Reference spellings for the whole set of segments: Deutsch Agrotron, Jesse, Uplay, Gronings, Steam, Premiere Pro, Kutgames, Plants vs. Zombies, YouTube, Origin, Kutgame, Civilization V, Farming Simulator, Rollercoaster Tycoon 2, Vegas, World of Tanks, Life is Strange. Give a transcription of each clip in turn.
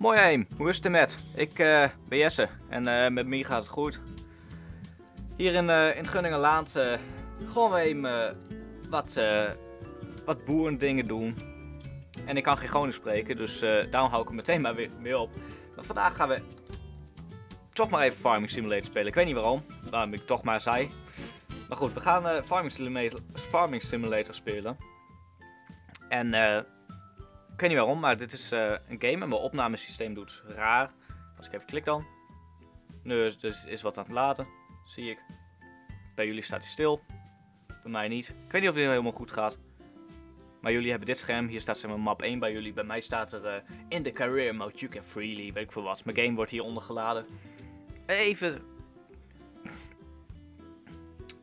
Mooi Aim, hoe is het er met? Ik ben Jesse en met mij gaat het goed. Hier in Groningenland gewoon weer wat boerendingen doen. En ik kan geen Gronings spreken, dus daarom hou ik er meteen maar weer op. Maar vandaag gaan we toch maar even Farming Simulator spelen. Ik weet niet waarom ik toch maar zei. Maar goed, we gaan Farming Simulator spelen. En ik weet niet waarom, maar dit is een game en mijn opnamesysteem doet raar. Als ik even klik dan. Nu dus is wat aan het laden, zie ik. Bij jullie staat hij stil, bij mij niet. Ik weet niet of dit helemaal goed gaat. Maar jullie hebben dit scherm, hier staat zeg maar map 1 bij jullie. Bij mij staat er in the career mode, you can freely, weet ik veel wat. Mijn game wordt hieronder geladen. Even.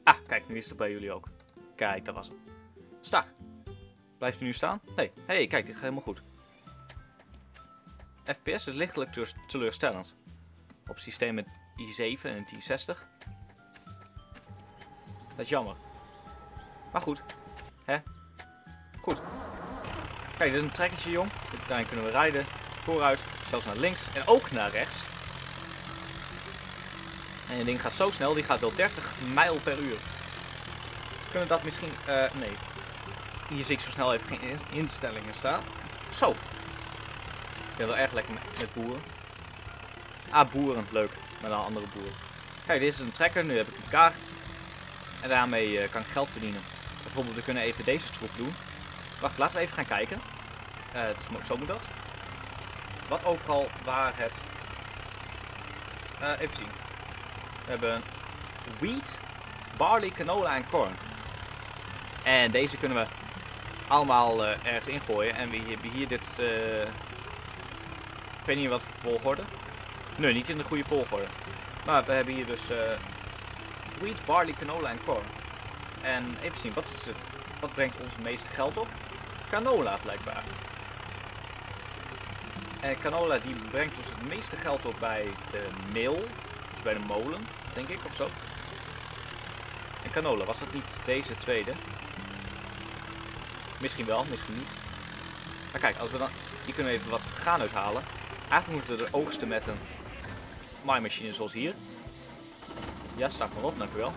Ah, kijk, nu is het bij jullie ook. Kijk, dat was het. Start. Blijft hij nu staan? Nee. Hé, hey, kijk, dit gaat helemaal goed. FPS is lichtelijk teleurstellend. Op systeem met i7 en 1060. Dat is jammer. Maar goed. Hè? Goed. Kijk, dit is een trekkertje, jong. Daarin kunnen we rijden. Vooruit, zelfs naar links en ook naar rechts. En je ding gaat zo snel, die gaat wel 30 mijl per uur. Kunnen dat misschien... nee. Hier zie ik zo snel even geen instellingen staan. Zo. Ik ben wel erg lekker met boeren. Ah, boeren. Leuk. Maar dan andere boeren. Kijk, dit is een trekker. Nu heb ik een kar. En daarmee kan ik geld verdienen. Bijvoorbeeld, we kunnen even deze troep doen. Wacht, laten we even gaan kijken. Zo moet dat. Wat overal waar het... even zien. We hebben wheat, barley, canola en corn. En deze kunnen we allemaal ergens ingooien. En we hebben hier dit... ik weet niet wat voor volgorde. Nee, niet in de goede volgorde. Maar we hebben hier dus... wheat, barley, canola en corn. En even zien, wat is het? Wat brengt ons het meeste geld op? Canola, blijkbaar. En canola die brengt ons het meeste geld op bij de meel. Dus bij de molen, denk ik, of zo. En canola, was dat niet deze tweede? Misschien wel, misschien niet. Maar kijk, als we dan... Hier kunnen we even wat graan uithalen. Eigenlijk moeten we de oogsten met een maaimachine zoals hier. Ja, staat maar op, dankjewel.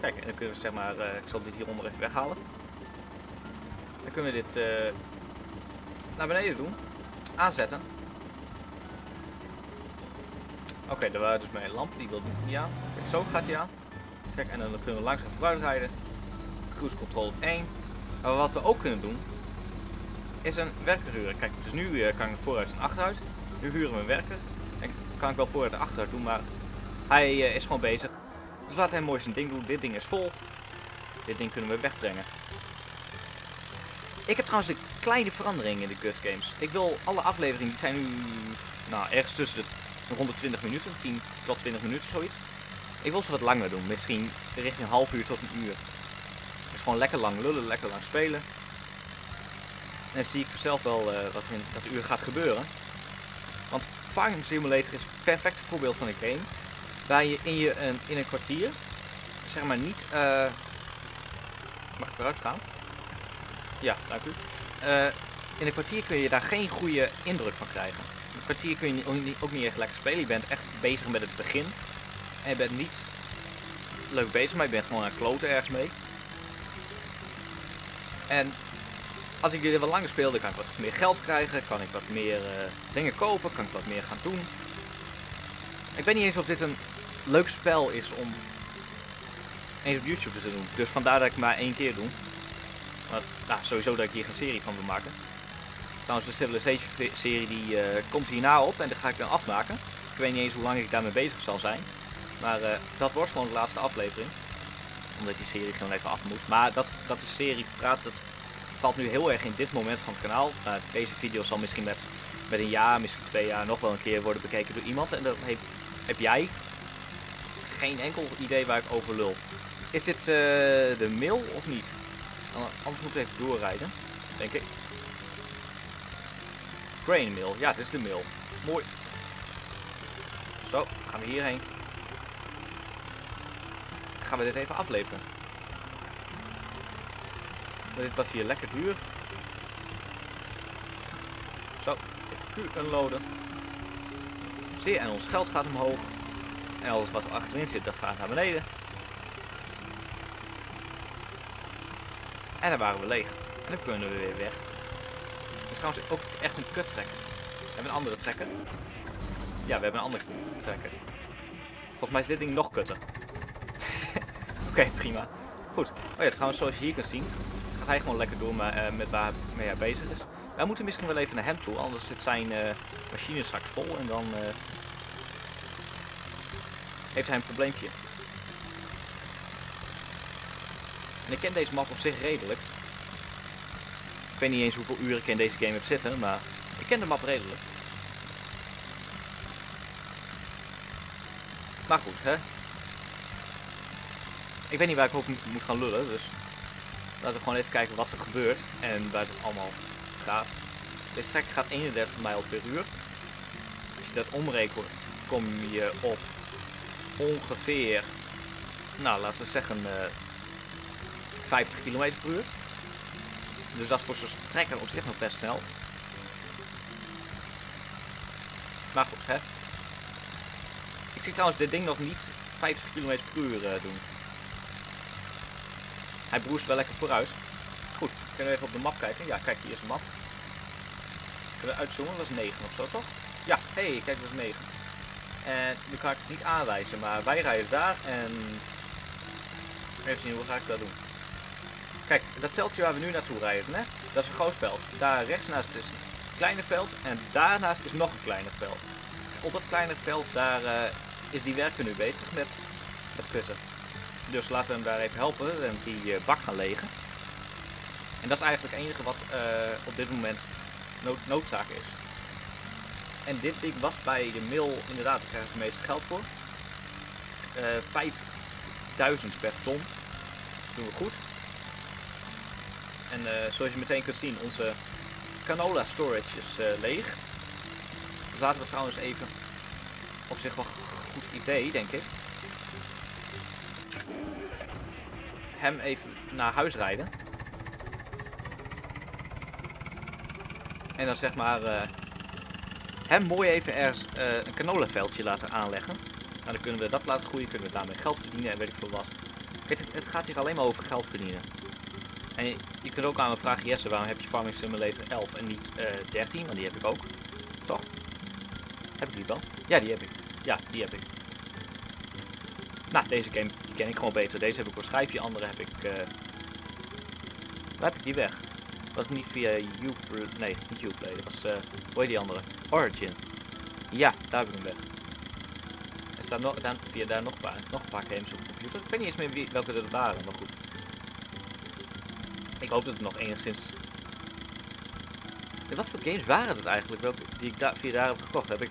Kijk, en dan kunnen we zeg maar... ik zal dit hieronder even weghalen. Dan kunnen we dit naar beneden doen. Aanzetten. Oké, daar waren dus mijn lamp. Die wil niet aan. Kijk, zo gaat die aan. Kijk, en dan kunnen we langzaam vooruit rijden. Cruise control 1. Maar wat we ook kunnen doen, is een werker huren. Kijk, dus nu kan ik vooruit en achteruit. Nu huren we een werker. En kan ik wel vooruit en achteruit doen, maar hij is gewoon bezig. Dus laat hij mooi zijn ding doen. Dit ding is vol. Dit ding kunnen we wegbrengen. Ik heb trouwens een kleine verandering in de Kutgames. Ik wil alle afleveringen, die zijn nu ergens tussen de 120 minuten, 10 tot 20 minuten zoiets. Ik wil ze wat langer doen, misschien richting een half uur tot een uur. Dus gewoon lekker lang lullen, lekker lang spelen. En dan zie ik vanzelf wel wat in dat uur gaat gebeuren. Want Farming Simulator is een perfect voorbeeld van een game. Waar je in een kwartier, zeg maar niet... mag ik eruit gaan? Ja, dank u. In een kwartier kun je daar geen goede indruk van krijgen. In een kwartier kun je ook niet echt lekker spelen. Je bent echt bezig met het begin. En je bent niet leuk bezig, maar je bent gewoon aan het kloten ergens mee. En als ik dit wat langer speel, dan kan ik wat meer geld krijgen. Kan ik wat meer dingen kopen. Kan ik wat meer gaan doen. Ik weet niet eens of dit een leuk spel is om eens op YouTube te doen. Dus vandaar dat ik maar 1 keer doe. Want sowieso dat ik hier geen serie van wil maken. Trouwens, de Civilization serie die komt hierna op en dat ga ik dan afmaken. Ik weet niet eens hoe lang ik daarmee bezig zal zijn. Maar dat wordt gewoon de laatste aflevering. Omdat die serie gewoon even af moet. Maar dat de serie praat, dat valt nu heel erg in dit moment van het kanaal. Deze video zal misschien met een jaar, misschien 2 jaar nog wel een keer worden bekeken door iemand. En dan heb jij geen enkel idee waar ik over lul. Is dit de mail of niet? Anders moet ik even doorrijden, denk ik. Grain mill, ja, het is de mill. Mooi. Zo, gaan we hierheen. Gaan we dit even afleveren. Dit was hier lekker duur. Zo, Q unloaden. Zie je, en ons geld gaat omhoog. En alles wat er achterin zit, dat gaat naar beneden. En dan waren we leeg. En dan kunnen we weer weg. Dat is trouwens ook echt een kut trekker. Hebben we een andere trekker? Ja, we hebben een andere trekker. Volgens mij is dit ding nog kutter. Oké, prima. Goed. Oh ja, trouwens, zoals je hier kunt zien, gaat hij gewoon lekker door met waar hij bezig is. Wij moeten misschien wel even naar hem toe, anders zit zijn machine straks vol en dan heeft hij een probleempje. En ik ken deze map op zich redelijk. Ik weet niet eens hoeveel uren ik in deze game heb zitten, maar ik ken de map redelijk. Maar goed, hè. Ik weet niet waar ik over moet gaan lullen, dus laten we gewoon even kijken wat er gebeurt en waar het allemaal gaat. Deze trek gaat 31 mijl per uur. Als je dat omrekent, kom je op ongeveer, nou laten we zeggen 50 km per uur. Dus dat is voor zo'n trekker op zich nog best snel. Maar goed, hè. Ik zie trouwens dit ding nog niet 50 km per uur doen. Hij broest wel lekker vooruit. Goed, kunnen we even op de map kijken. Ja, kijk, hier is de map. Kunnen we uitzoomen? Dat is 9 of zo, toch? Ja, hé, hey, kijk, dat is 9. En nu kan ik het niet aanwijzen, maar wij rijden daar en... Even zien, hoe ga ik dat doen? Kijk, dat veldje waar we nu naartoe rijden, hè? Dat is een groot veld. Daar rechtsnaast is een kleiner veld en daarnaast is nog een kleiner veld. Op dat kleine veld, daar is die werker nu bezig met kutten. Dus laten we hem daar even helpen en die bak gaan legen. En dat is eigenlijk het enige wat op dit moment noodzaak is. En dit ding was bij de mail inderdaad, daar krijg ik het meeste geld voor. 5000 per ton. Dat doen we goed. En zoals je meteen kunt zien, onze canola storage is leeg. Dus laten we trouwens even, op zich wel een goed idee denk ik, hem even naar huis rijden. En dan zeg maar hem mooi even ergens een canola-veldje laten aanleggen. Nou, dan kunnen we dat laten groeien, kunnen we daarmee geld verdienen en weet ik veel wat. Kijk, het gaat hier alleen maar over geld verdienen. En je kunt ook aan me vragen, Jesse, waarom heb je Farming Simulator 11 en niet 13? Want die heb ik ook. Toch? Heb ik die wel? Ja, die heb ik. Ja, die heb ik. Nou, deze game die ken ik gewoon beter. Deze heb ik voor schijfje, andere heb ik... Waar heb ik die weg? Was niet via Uplay. Nee, niet Uplay. Dat was... Hoe heet die andere? Origin. Ja, daar heb ik hem weg. Er staan via daar nog een paar games op de computer. Ik weet niet eens meer welke dat waren, maar goed. Ik hoop dat het nog enigszins... Wat voor games waren het eigenlijk? Welke die ik via daar heb gekocht? Heb ik...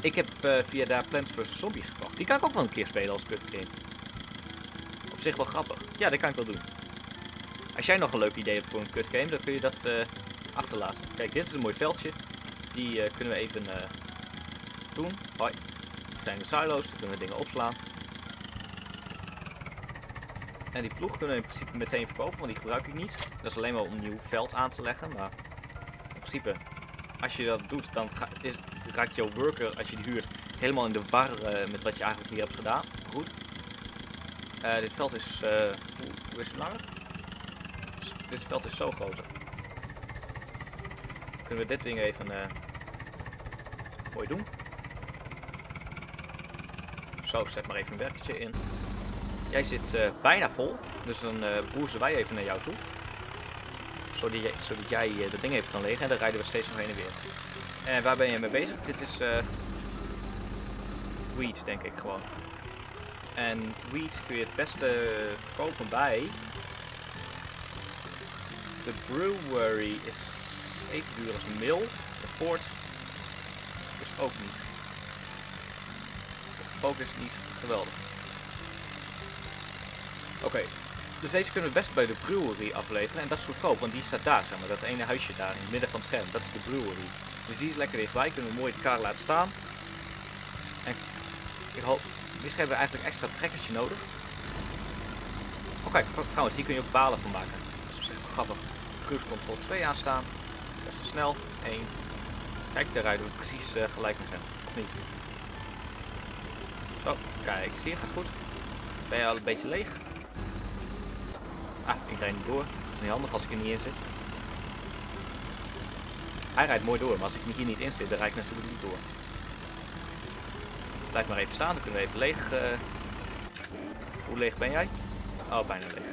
Ik heb via daar Plants vs. Zombies gekocht. Die kan ik ook wel een keer spelen als Kutgame. Op zich wel grappig. Ja, dat kan ik wel doen. Als jij nog een leuk idee hebt voor een Kutgame, dan kun je dat achterlaten. Kijk, dit is een mooi veldje. Die kunnen we even doen. Hoi. Dit zijn de silo's, daar kunnen we dingen opslaan. En die ploeg kunnen we in principe meteen verkopen, want die gebruik ik niet. Dat is alleen maar om een nieuw veld aan te leggen. Maar in principe, als je dat doet, dan raakt jouw worker, als je die huurt, helemaal in de war met wat je eigenlijk hier hebt gedaan. Goed. Dit veld is... hoe is het langer? Dit veld is zo groot. Kunnen we dit ding even mooi doen. Zo, zet maar even een werkertje in. Jij zit bijna vol, dus dan broezen wij even naar jou toe. Zodat jij dat ding even kan legen en dan rijden we steeds nog heen en weer. En waar ben je mee bezig? Dit is weed, denk ik gewoon. En weed kun je het beste verkopen bij... De brewery is even duur als een mil. De poort is ook niet. De focus is niet geweldig. Oké, dus deze kunnen we best bij de brewery afleveren. En dat is goedkoop, want die staat daar, zeg maar. Dat ene huisje daar in het midden van het scherm, dat is de brewery. Dus die is lekker dichtbij, kunnen we mooi de kar laten staan. En ik hoop, misschien hebben we eigenlijk extra trekkertje nodig. Oh kijk, trouwens, hier kun je ook balen van maken. Grappig. Cruise Control 2 aanstaan. Dat is te snel. 1. Kijk, daar rijden we precies gelijk mee zijn. Of niet? Zo, kijk, zie je, gaat goed. Ben je al een beetje leeg? Ah, ik rijd niet door. Dat is niet handig als ik er niet in zit. Hij rijdt mooi door, maar als ik hier niet in zit, dan rijd ik natuurlijk niet door. Blijf maar even staan, dan kunnen we even leeg... Hoe leeg ben jij? Oh, bijna leeg.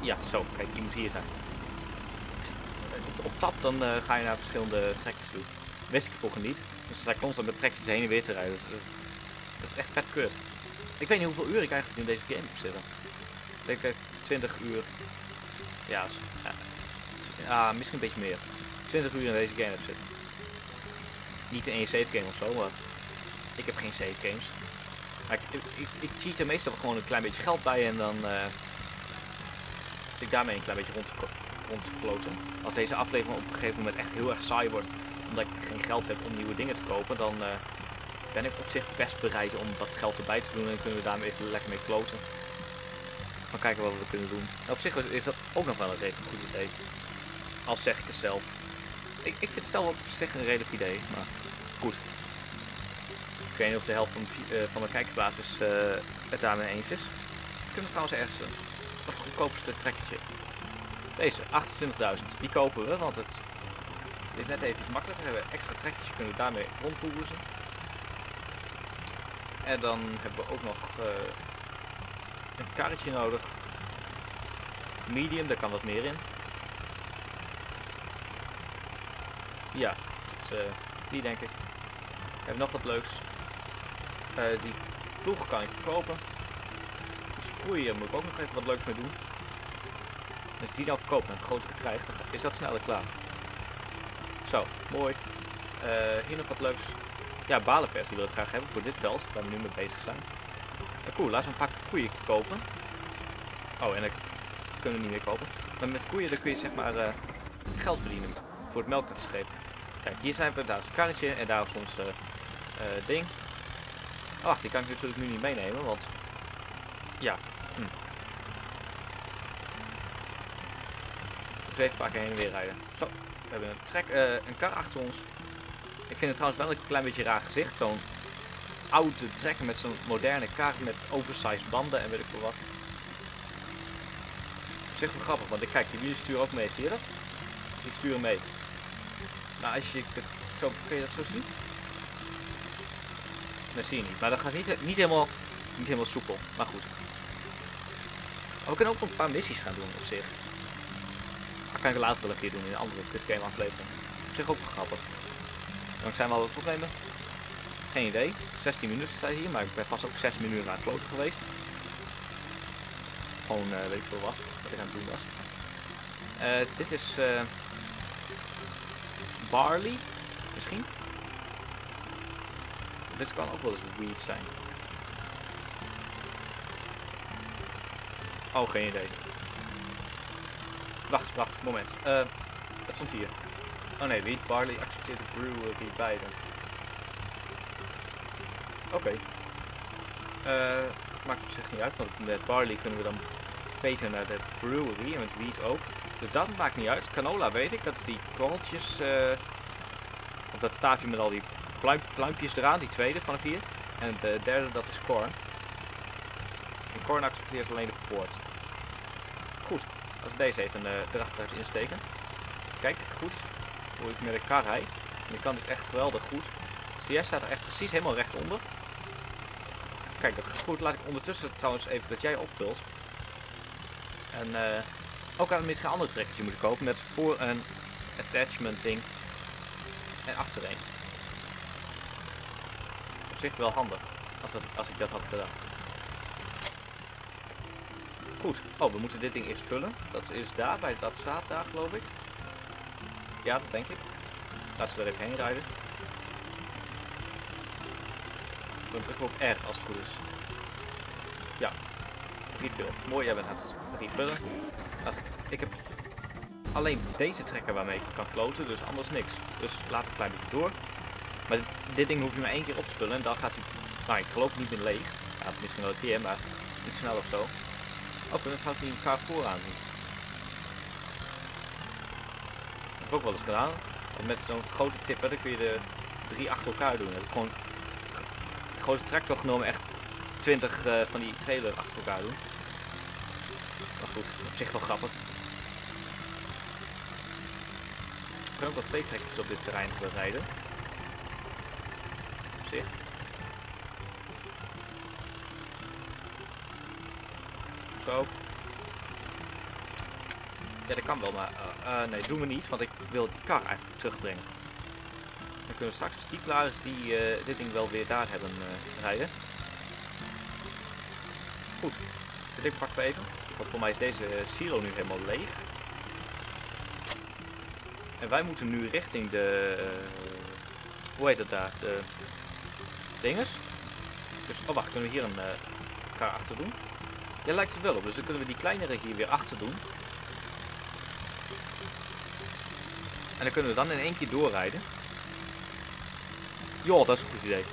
Ja, zo. Kijk, je moet hier zijn. Op tap dan ga je naar verschillende trekjes toe. Dat wist ik vroeger niet. Dus daar constant met trekjes heen en weer te rijden. Dus dat is echt vet kut. Ik weet niet hoeveel uur ik eigenlijk in deze game heb zitten. Ik denk 20 uur. Ja, misschien een beetje meer. 20 uur in deze game heb zitten. Niet in één save game of zo, maar ik heb geen save games. Maar ik cheat er meestal gewoon een klein beetje geld bij en dan zit ik daarmee een klein beetje rond te kloten. Als deze aflevering op een gegeven moment echt heel erg saai wordt, omdat ik geen geld heb om nieuwe dingen te kopen, dan ben ik op zich best bereid om wat geld erbij te doen en kunnen we daarmee even lekker mee kloten. Maar kijken wat we kunnen doen. En op zich is dat ook nog wel een redelijk goed idee. Als zeg ik het zelf. Ik vind het zelf op zich een redelijk idee, maar goed. Ik weet niet of de helft van de kijkplaats het daarmee eens is. Kunnen we trouwens ergens het goedkoopste trekkertje. Deze, 28.000. Die kopen we, want het is net even makkelijker. We hebben extra trekkertje, kunnen we daarmee rondboeren. En dan hebben we ook nog een karretje nodig. Medium, daar kan wat meer in. Ja, dus, die denk ik. We hebben nog wat leuks. Die ploeg kan ik verkopen. De sproeier moet ik ook nog even wat leuks mee doen. Dus die dan verkopen en een grotere krijgt, dan is dat sneller klaar. Zo, mooi. Hier nog wat leuks. Ja, balenpers die wil ik graag hebben voor dit veld, waar we nu mee bezig zijn. Cool, laten we een paar koeien kopen. Oh, en dat kunnen we niet meer kopen. Maar met koeien dan kun je zeg maar geld verdienen voor het melk dat ze geven. Kijk, hier zijn we, daar is een karretje en daar is ons ding. Oh, wacht, die kan ik natuurlijk nu niet meenemen, want... Ja. Dus even pakken heen en weer rijden. Zo, we hebben een kar achter ons. Ik vind het trouwens wel een klein beetje raar gezicht, zo'n oude trekker met zo'n moderne kar met oversized banden en weet ik veel wat. Op zich wel grappig, want kijk, die wielen sturen ook mee, zie je dat? Die sturen mee. Nou, als je het zo, kun je dat zo zien? Dat zie je niet, maar dat gaat niet helemaal soepel, maar goed. Maar we kunnen ook een paar missies gaan doen op zich. Dat kan ik later wel een keer doen in een andere Kutgame aflevering. Op zich ook grappig. Dan zijn we al wat opnemen. Geen idee. 16 minuten staat hier, maar ik ben vast ook 6 minuten aan het kloten geweest. Gewoon weet ik veel wat ik aan het doen was. Dit is barley, misschien. Dit kan ook wel eens weed zijn. Oh, geen idee. Wacht, moment. Dat stond hier. Oh nee, wheat, barley, accepteerde brew, die beide. Oké. Dat maakt op zich niet uit, want met barley kunnen we dan beter naar de brewery en met wheat ook. Dus dat maakt niet uit. Canola weet ik, dat is die korreltjes, of dat staafje met al die pluimpjes eraan, die tweede vanaf hier. En de derde, dat is corn. En corn accepteert alleen de poort. Goed, als we deze even erachteruit insteken. Kijk, goed, hoe ik met de kar rijd. En die kan ik echt geweldig goed. Dus jij staat er echt precies helemaal recht onder. Kijk, dat gaat goed. Laat ik ondertussen trouwens even dat jij opvult. En ook aan misschien een ander trekkertje moeten kopen met voor een attachment ding en achtereen. Op zich wel handig, als ik dat had gedaan. Goed, oh, we moeten dit ding eerst vullen. Dat is daar, bij dat staat daar geloof ik. Ja, dat denk ik. Laten we er even heen rijden. Dan drukken we op R als het goed is. Ja, refill. Mooi, jij bent aan het refillen. Ik heb alleen deze trekker waarmee ik kan kloten, dus anders niks. Dus laat ik een klein beetje door. Maar dit ding hoef je maar één keer op te vullen en dan gaat hij... Nou, ik geloof niet meer leeg. Ja, misschien wel een keer, maar niet snel of zo. Oh, en dat houdt hij elkaar vooraan. heb ik ook wel eens gedaan. En met zo'n grote tipper, dan kun je er 3 achter elkaar doen. Dan heb ik gewoon de grote tractor genomen, echt 20 van die trailer achter elkaar doen. Maar goed, op zich wel grappig. Je kan ook wel 2 trekkers op dit terrein rijden. Op zich. Zo. Ja, dat kan wel, maar nee, doen we niet, want ik wil die kar eigenlijk terugbrengen. Dan kunnen we straks, als die klaar is, die dit ding wel weer daar hebben rijden. Goed, dit pakken we even. Want voor mij is deze silo nu helemaal leeg. En wij moeten nu richting de... hoe heet dat daar? De dinges. Dus, oh wacht, kunnen we hier een kar achter doen? Ja, lijkt het wel op. Dus dan kunnen we die kleinere hier weer achter doen. En dan kunnen we dan in één keer doorrijden. Joh, dat is een goed idee.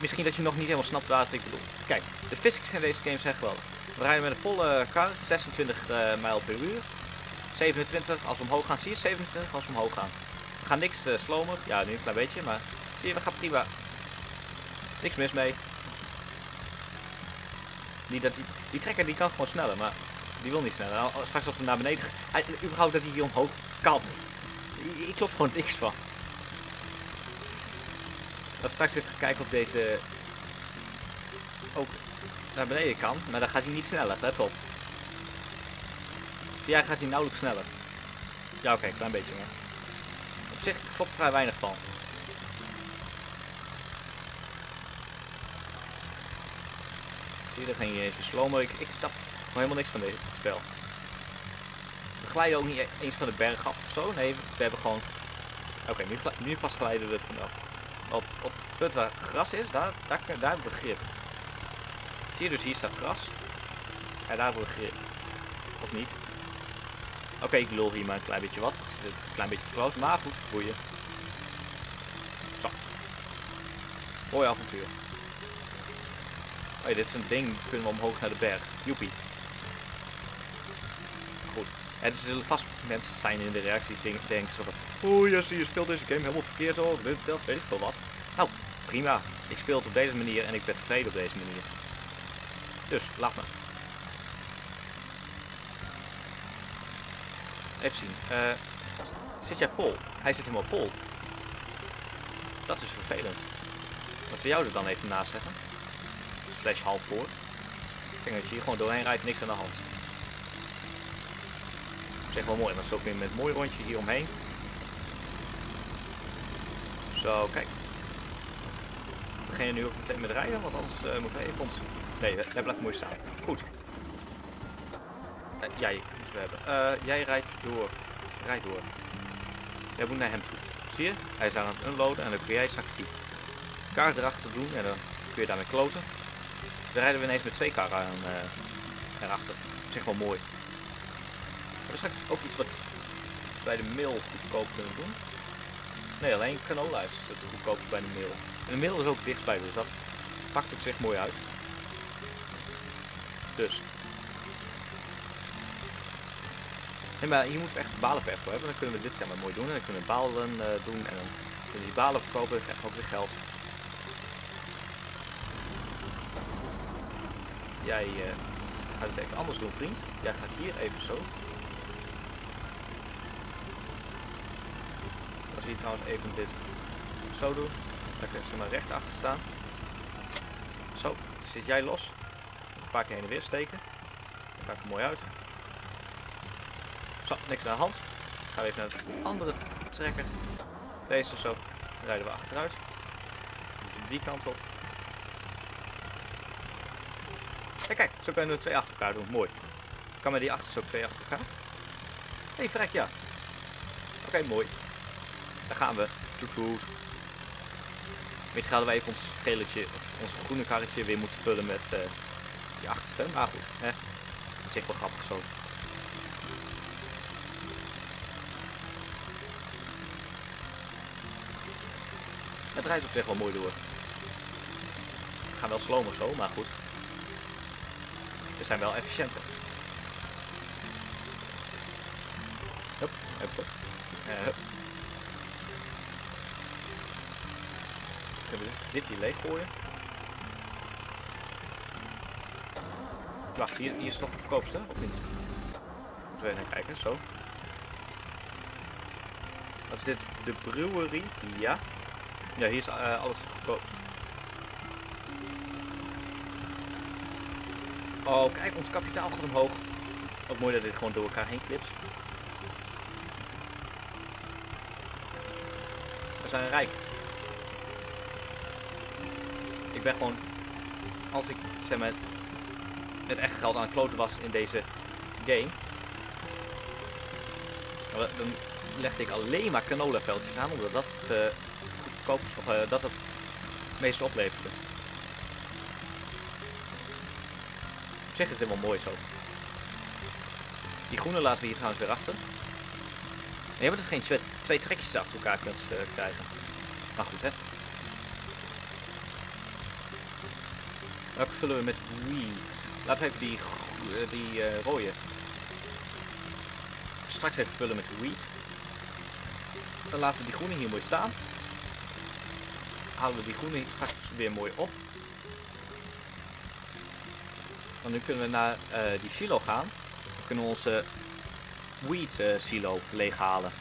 Misschien dat je nog niet helemaal snapt wat ik bedoel. Kijk, de physics in deze game zijn geweldig. We rijden met een volle kar, 26 mijl per uur. 27 als we omhoog gaan. Zie je, 27 als we omhoog gaan. We gaan niks slomer. Ja, nu een klein beetje, maar zie je, we gaan prima. Niks mis mee. Niet dat die trekker die kan gewoon sneller, maar die wil niet sneller. Nou, straks als we naar beneden gaan, überhaupt dat hij hier omhoog kan. Ik klop gewoon niks van. Dat straks even kijken of deze ook naar beneden kan, maar dan gaat hij niet sneller, let op. Zie jij, gaat hij nauwelijks sneller. Ja, oké, klein beetje meer. Op zich klopt vrij weinig van. Zie je, daar ging je eens slow-mo. Ik snap nog helemaal niks van dit spel. We glijden ook niet eens van de berg af of zo. Nee, we hebben gewoon... Oké, nu pas glijden we er vanaf. Op het punt waar gras is, daar hebben we grip. Zie je dus, hier staat gras. En daar hebben we grip. Of niet. Oké, ik lul hier maar een klein beetje wat. Het is een klein beetje te close, maar goed, boeien. Zo. Mooi avontuur. Hey, dit is een ding, kunnen we omhoog naar de berg. Joepie. Goed. Er zullen vast mensen zijn in de reacties denken zo van... Oeh, je speelt deze game helemaal verkeerd hoor, weet ik veel wat. Nou, prima. Ik speel het op deze manier en ik ben tevreden op deze manier. Dus, laat me. Even zien. Zit jij vol? Hij zit helemaal vol. Dat is vervelend. Laten we jou er dan even naast zetten. Slash half voor. Ik denk dat je hier gewoon doorheen rijdt, niks aan de hand. Op zich wel mooi, maar zo ook weer met een mooi rondje hier omheen. Zo, kijk. We beginnen nu ook meteen met rijden, want anders moeten we even ons... Nee, hij blijft mooi staan. Goed. Jij moeten we hebben. Jij rijdt door. Rijd door. Jij moet naar hem toe. Zie je? Hij is aan het unloaden en dan kun jij straks die kar erachter doen en dan kun je daarmee kloten. Dan rijden we ineens met 2 karren aan, erachter. Op zich wel mooi. Maar dat is straks ook iets wat bij de mail goedkoop kunnen doen. Nee, alleen canola is het goedkoop bij de mail. En de mail is ook dichtbij, dus dat pakt op zich mooi uit. Dus. Nee, maar hier moeten we echt een balenperf voor hebben. Dan kunnen we dit zeg maar mooi doen. En dan kunnen we balen doen. En dan kunnen we die balen verkopen. Dan krijgen we ook weer geld. Jij gaat het even anders doen, vriend. Jij gaat hier even zo. Als je trouwens even dit zo doet. Dan kun je maar recht achter staan. Zo, zit jij los. Een paar keer heen en weer steken. Dan maakt het mooi uit. Zo, niks aan de hand. Dan gaan we even naar de andere trekker. Deze of zo. Dan rijden we achteruit. Dus die kant op. En kijk, zo kunnen we 2 achter elkaar doen. Mooi. Kan met die achterste ook 2 achter elkaar? Hé, vrek ja. Oké, mooi. Daar gaan we. Toet toet. Misschien hadden we even ons trailertje, of ons groene karretje weer moeten vullen met die achterste. Maar goed, hè. Dat is echt wel grappig zo. Het rijdt op zich wel mooi door. We gaan wel slomer zo, maar goed. We zijn wel efficiënter. Hup, hup, hup. Kunnen we dit hier leeggooien? Wacht, hier is het nog het goedkoopste, of niet? Moeten we even kijken, zo. Wat is dit? De brewery? Ja. Ja, hier is alles goedkoopst. Oh, kijk, ons kapitaal gaat omhoog. Wat mooi dat dit gewoon door elkaar heen klipt. We zijn rijk. Ik ben gewoon, als ik zeg maar, met echt geld aan het kloten was in deze game, dan legde ik alleen maar canolaveldjes aan, omdat dat het goedkoopste, of dat het meeste opleverde. Op zich is het helemaal mooi zo. Die groene laten we hier trouwens weer achter. En je hebt dus geen twee trekjes achter elkaar kunt krijgen. Maar goed, hè. Welke vullen we met weed? Laten we even die rode straks even vullen met weed. Dan laten we die groene hier mooi staan. Halen we die groene straks weer mooi op. Want nu kunnen we naar die silo gaan. Dan kunnen we onze weed silo leeghalen.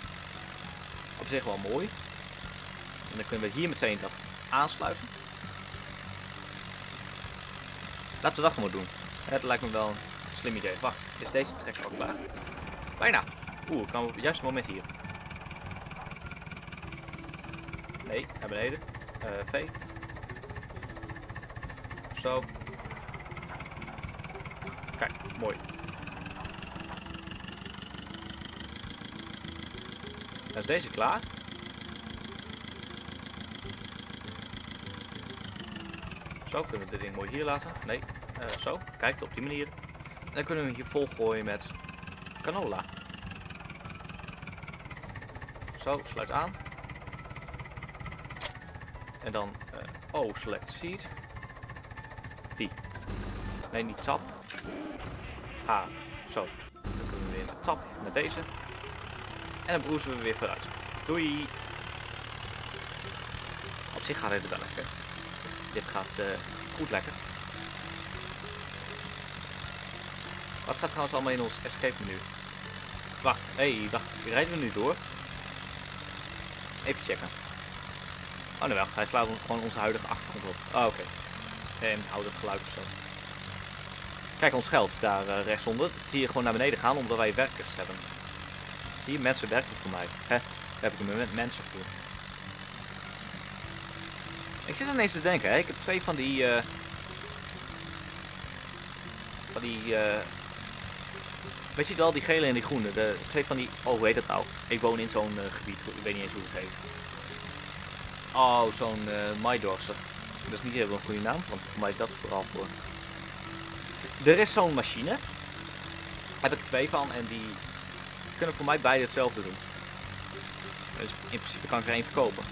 Op zich wel mooi. En dan kunnen we hier meteen dat aansluiten. Laten we dat gewoon doen. Dat lijkt me wel een slim idee. Wacht, is deze trek al klaar? Bijna. Oeh, ik kan op het juiste moment hier. Nee, naar beneden. V. Zo. Kijk, mooi. Dan is deze klaar. Zo, kunnen we dit ding mooi hier laten. Nee, zo. Kijk, op die manier. En dan kunnen we hem hier volgooien met canola. Zo, sluit aan. En dan, select seed. Die. Nee, niet tab. H. Zo. Dan kunnen we weer naar tab, naar deze. En dan broezen we weer vooruit. Doei! Op zich gaat dit wel lekker. Dit gaat goed lekker. Wat staat trouwens allemaal in ons escape menu? Wacht, wacht. Rijden we nu door? Even checken. Oh nee, wacht. Hij slaat gewoon onze huidige achtergrond op. Oh, oké. En houdt het geluid of zo. Kijk, ons geld daar rechtsonder. Dat zie je gewoon naar beneden gaan, omdat wij werkers hebben. Zie je, mensen werken voor mij. Hè? Daar heb ik een mensen voor. Ik zit ineens te denken, hè? Ik heb twee van die weet je wel, die gele en die groene, de twee van die, oh hoe heet dat nou? Ik woon in zo'n gebied, ik weet niet eens hoe het heet. Oh, zo'n maaidorser. Dat is niet helemaal een goede naam, want voor mij is dat vooral voor. Er is zo'n machine, daar heb ik twee van en die kunnen voor mij beide hetzelfde doen. Dus in principe kan ik er één verkopen.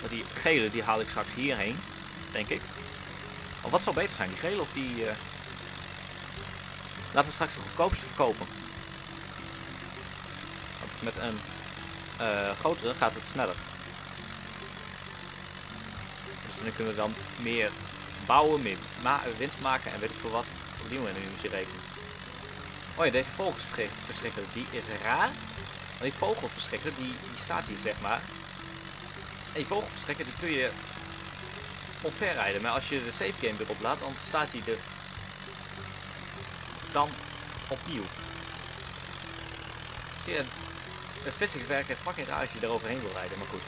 Maar die gele die haal ik straks hierheen, denk ik. Oh, wat zou beter zijn, die gele of die... Laten we straks de goedkoopste verkopen. Met een grotere gaat het sneller. Dus dan kunnen we dan meer verbouwen, meer winst maken en weet ik veel wat. Op die manier moet je rekenen. Oh ja, deze vogelverschrikker, die is raar. Maar die vogelverschrikker, die staat hier zeg maar. En die vogelverschrikker, die kun je omver rijden. Maar als je de save game weer oplaat, dan staat hij er dan opnieuw. Zie je, de vissing werkt fucking raar als je daar overheen wil rijden. Maar goed.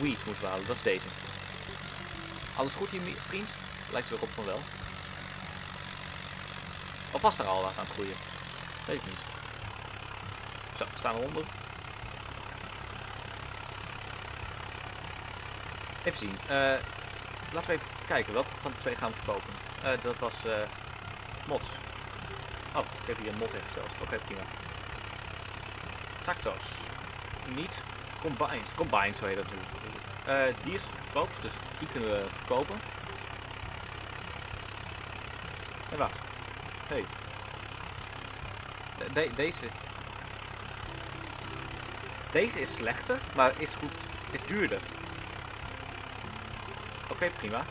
Weed moeten we halen, dat is deze. Alles goed hier, vriend? Lijkt erop van wel. Of was daar al was aan het groeien? Weet ik niet. Zo, we staan eronder. Even zien. Laten we even kijken welke van de twee gaan we verkopen. Dat was mods. Oh, ik heb hier een mod ingesteld. Oké, prima. Tactos. Niet. Combines. Combines, zo heet dat natuurlijk. Die is goedkoop, dus die kunnen we verkopen. En wacht. Hey. Deze. Deze is slechter, maar is goed. Is duurder. Oké, prima.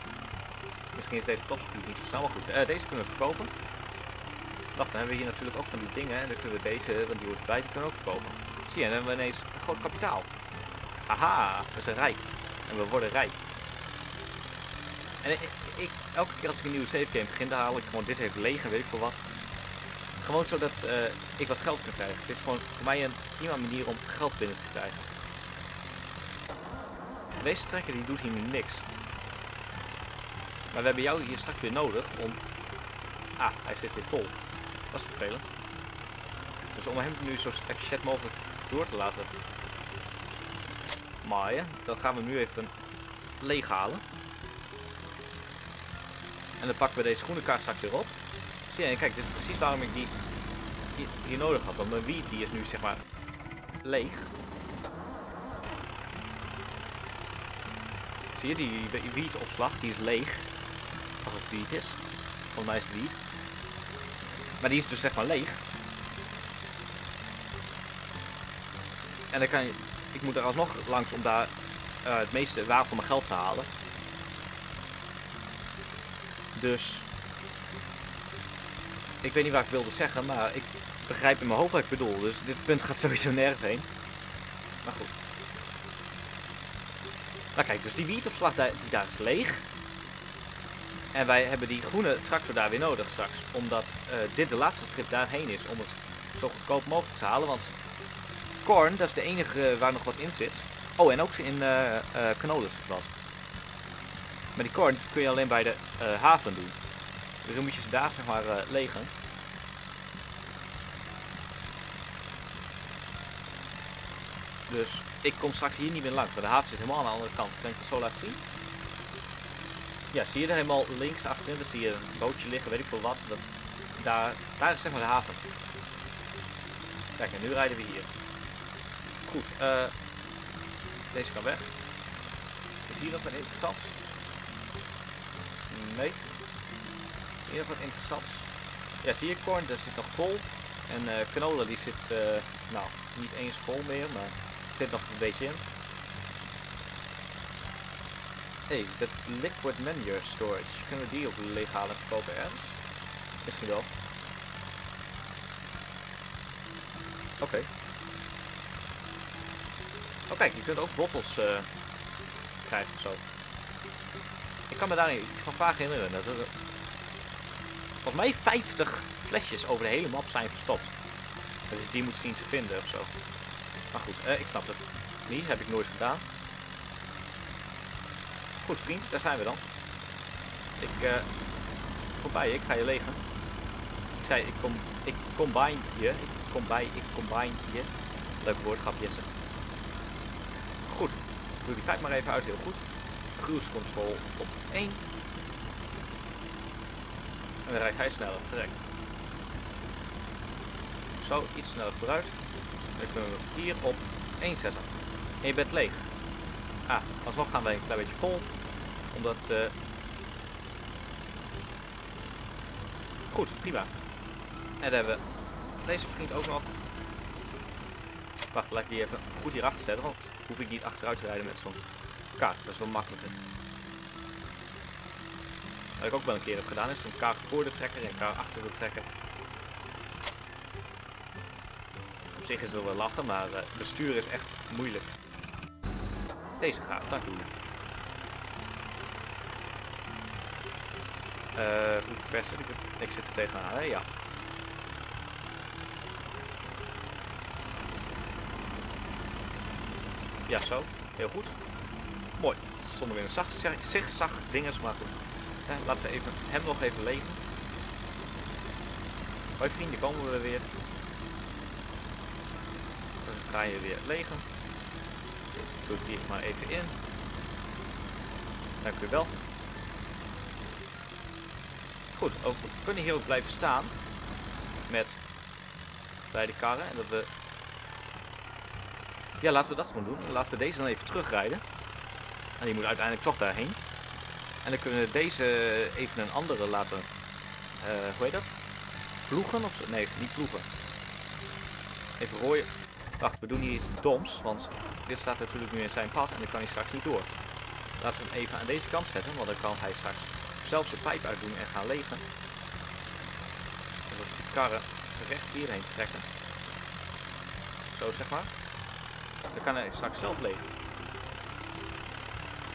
Misschien is deze topspeed niet zo snel, maar goed. Deze kunnen we verkopen. Wacht, dan hebben we hier natuurlijk ook van die dingen. En dan kunnen we deze, want die hoort erbij, die kunnen we ook verkopen. Zie je, dan hebben we ineens een groot kapitaal. Haha, we zijn rijk. En we worden rijk. En elke keer als ik een nieuwe savegame begin, dan haal ik gewoon dit even leeg en weet ik veel wat. Gewoon zodat ik wat geld kan krijgen. Het is gewoon voor mij een prima manier om geld binnen te krijgen. En deze trekker die doet hier nu niks. Maar we hebben jou hier straks weer nodig om... Ah, hij zit weer vol. Dat is vervelend. Dus om hem nu zo efficiënt mogelijk door te laten maaien, dan gaan we hem nu even leeghalen. En dan pakken we deze groene kaart straks weer op. Zie je, en kijk, dit is precies waarom ik die hier nodig had. Want mijn wiet die is nu zeg maar leeg. Zie je, die wietopslag die is leeg. Als het wiet is. Volgens mij is het wiet. Maar die is dus zeg maar leeg. En dan kan je... Ik moet er alsnog langs om daar het meeste waar van mijn geld te halen. Dus... Ik weet niet wat ik wilde zeggen, maar ik begrijp in mijn hoofd wat ik bedoel. Dus dit punt gaat sowieso nergens heen. Maar goed. Nou kijk, dus die wietopslag die daar is leeg. En wij hebben die groene tractor daar weer nodig straks. Omdat dit de laatste trip daarheen is om het zo goedkoop mogelijk te halen. Want corn, dat is de enige waar nog wat in zit. Oh, en ook in canola zit wat. Maar die corn kun je alleen bij de haven doen. Dus dan moet je ze daar zeg maar legen. Dus ik kom straks hier niet meer langs. Maar de haven zit helemaal aan de andere kant. Kan ik het zo laten zien? Ja, zie je er helemaal links achterin. Dan zie je een bootje liggen, weet ik veel wat. Dat, daar is zeg maar de haven. Kijk, en nu rijden we hier. Goed, deze kan weg. Is hier nog wat interessants? Nee. Hier nog wat interessants. Ja, zie je, corn, daar zit nog vol. En canola die zit, nou, niet eens vol meer, maar zit nog een beetje in. Hé, hey, dat liquid manure storage. Kunnen we die op leeg halen en verkopen ergens? Misschien wel. Oké. Oh kijk, je kunt ook bottles krijgen ofzo. Ik kan me daar iets van vaag herinneren. Dat er volgens mij 50 flesjes over de hele map zijn verstopt. Dus die moet zien te vinden ofzo. Maar goed, ik snap het niet. Heb ik nooit gedaan. Goed vriend, daar zijn we dan. Ik, voorbij, ik ga je legen. Ik zei, ik combine je. Leuk woordgrap, Jesse. Goed, doe die kijk maar even uit, heel goed. Cruise control op 1. En dan rijdt hij sneller, verrek. Zo, iets sneller vooruit. Dan kunnen we hier op 1 zetten. En je bent leeg. Ah, alsnog gaan wij een klein beetje vol. Omdat... Goed, prima. En dan hebben we deze vriend ook nog. Wacht, laat ik die even goed hierachter zetten. Want hoef ik niet achteruit te rijden met zo'n kaart. Dat is wel makkelijker. Wat ik ook wel een keer heb gedaan is een kaart voor de trekker en een kaart achter de trekker. Op zich is het wel lachen, maar besturen is echt moeilijk. Deze gaat, dank u. Hoe ver zit ik? Ik zit er tegenaan, hè? Ja. Ja, zo. Heel goed. Mooi. Zonder weer een zigzag dingers, maar goed. Laten we even, hem nog even legen. Hoi vrienden, komen we weer. Dan ga je weer legen. Doe het hier maar even in. Dank u wel. Goed, ook, we kunnen hier ook blijven staan. Met beide karren. En dat we... Ja, laten we dat gewoon doen. Laten we deze dan even terugrijden. En die moet uiteindelijk toch daarheen. En dan kunnen we deze even een andere laten... hoe heet dat? Ploegen of zo? Nee, niet ploegen. Even rooien. Wacht, we doen hier iets doms, want dit staat natuurlijk nu in zijn pad en dan kan hij straks niet door. Laten we hem even aan deze kant zetten, want dan kan hij straks zelf zijn pijp uitdoen en gaan leven. Dus de karren recht hierheen trekken. Zo zeg maar. Dan kan hij straks zelf leven.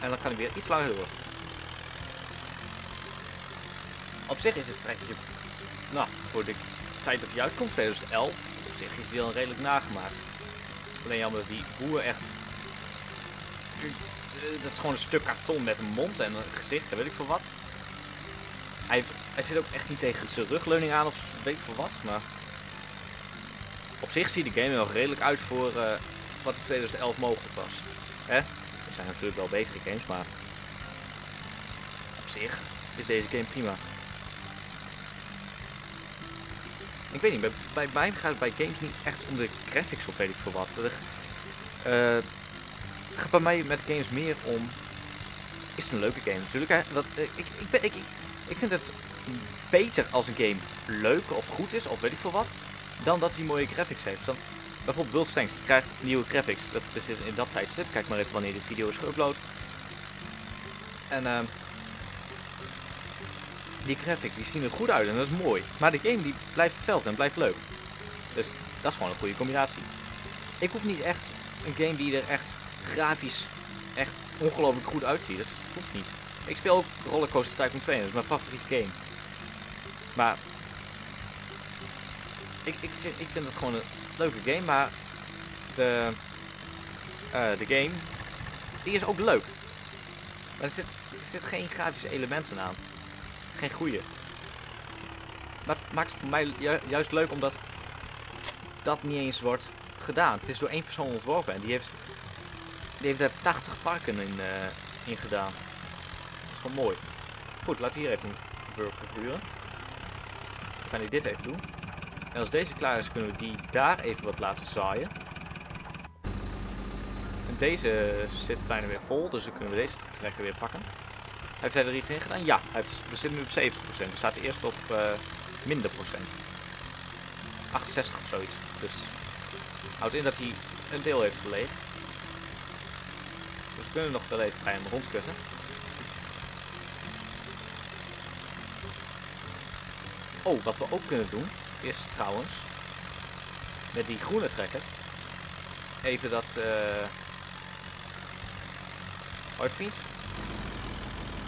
En dan kan hij weer iets langer door. Op zich is het trekje, nou, voor de tijd dat hij uitkomt, 2011, op zich is hij al redelijk nagemaakt. Alleen jammer dat die boer echt, dat is gewoon een stuk karton met een mond en een gezicht en weet ik veel wat. Hij zit ook echt niet tegen zijn rugleuning aan of weet ik veel wat, maar op zich ziet de game er nog redelijk uit voor wat in 2011 mogelijk was. Er zijn natuurlijk wel betere games, maar op zich is deze game prima. Ik weet niet, bij mij gaat het bij games niet echt om de graphics of weet ik veel wat. Het gaat bij mij met games meer om, is het een leuke game natuurlijk. Ik vind het beter als een game leuk of goed is of weet ik veel wat, dan dat hij mooie graphics heeft. Dan, bijvoorbeeld World of Tanks krijgt nieuwe graphics, dat zit in dat tijdstip. Kijk maar even wanneer de video is geüpload. En die graphics die zien er goed uit en dat is mooi. Maar de game die blijft hetzelfde en blijft leuk. Dus dat is gewoon een goede combinatie. Ik hoef niet echt een game die er echt grafisch echt ongelooflijk goed uitziet. Dat hoeft niet. Ik speel ook Rollercoaster Tycoon 2, dat is mijn favoriete game. Maar ik vind het gewoon een leuke game. Maar de game die is ook leuk. Maar er zit geen grafische elementen aan. Geen goede. Maar het maakt het voor mij juist leuk omdat dat niet eens wordt gedaan. Het is door één persoon ontworpen en die heeft daar 80 parken in gedaan. Dat is gewoon mooi. Goed, laten we hier even een worker huren. Dan kan ik dit even doen. En als deze klaar is kunnen we die daar even wat laten zaaien. En deze zit bijna weer vol, dus dan kunnen we deze trekker weer pakken. Heeft hij er iets in gedaan? Ja, we zitten nu op 70%. We zaten eerst op minder procent. 68 of zoiets. Dus houdt in dat hij een deel heeft geleegd. Dus we kunnen nog wel even bij hem rondkussen. Oh, wat we ook kunnen doen is trouwens met die groene trekker even dat... Hoi vriend.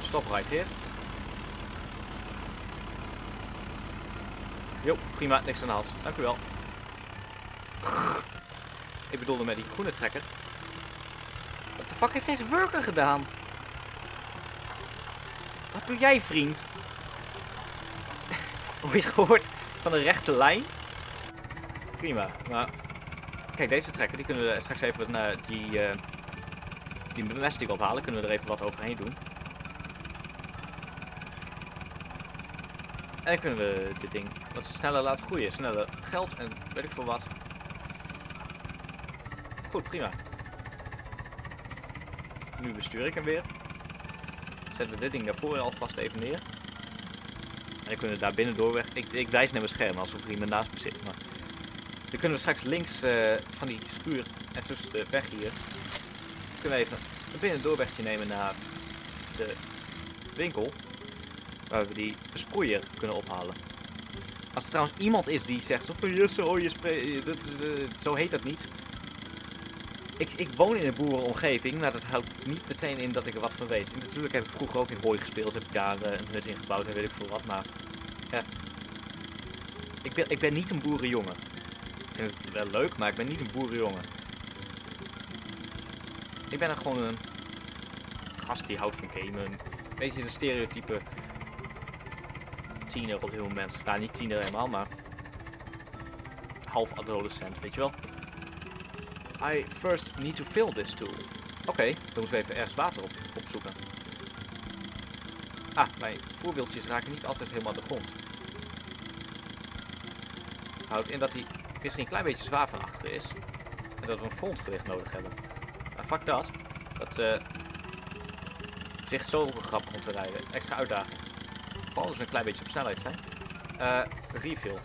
Stop right here. Jo, prima, niks aan de hand. Dank u wel. Ik bedoelde met die groene trekker. Wat de fuck heeft deze worker gedaan? Wat doe jij, vriend? Hoe je het gehoord van de rechte lijn? Prima, maar... Kijk, deze trekker, die kunnen we straks even naar die bemesting ophalen. Kunnen we er even wat overheen doen. En dan kunnen we dit ding wat sneller laten groeien. Sneller geld en weet ik veel wat. Goed, prima. Nu bestuur ik hem weer. Zetten we dit ding daarvoor alvast even neer. En dan kunnen we daar binnen doorweg. Ik wijs naar mijn scherm alsof er iemand naast me zit. Maar dan kunnen we straks links van die schuur en tussen de weg hier. Kunnen we even een binnen doorwegje nemen naar de winkel. Waar we die sproeier kunnen ophalen. Als er trouwens iemand is die zegt van yes, oh, je zo heet dat niet. Ik woon in een boerenomgeving, maar dat houdt niet meteen in dat ik er wat van weet. En natuurlijk heb ik vroeger ook in hooi gespeeld, heb ik daar een hut in gebouwd en weet ik veel wat, maar ik ben niet een boerenjongen. Ik vind het wel leuk, maar ik ben niet een boerenjongen. Ik ben gewoon een gast die houdt van gamen, een beetje de stereotype tiener op dit moment. Nou, niet tiener helemaal, maar half adolescent, weet je wel. I first need to fill this tool. Oké, dan moeten we even ergens water opzoeken. Ah, mijn voorbeeldjes raken niet altijd helemaal de grond. Houdt in dat hij misschien een klein beetje zwaar van achteren is. En dat we een frontgewicht nodig hebben. Maar fuck dat. Dat op zich zo grappig om te rijden. Extra uitdaging. Dus een klein beetje op snelheid zijn. Refill.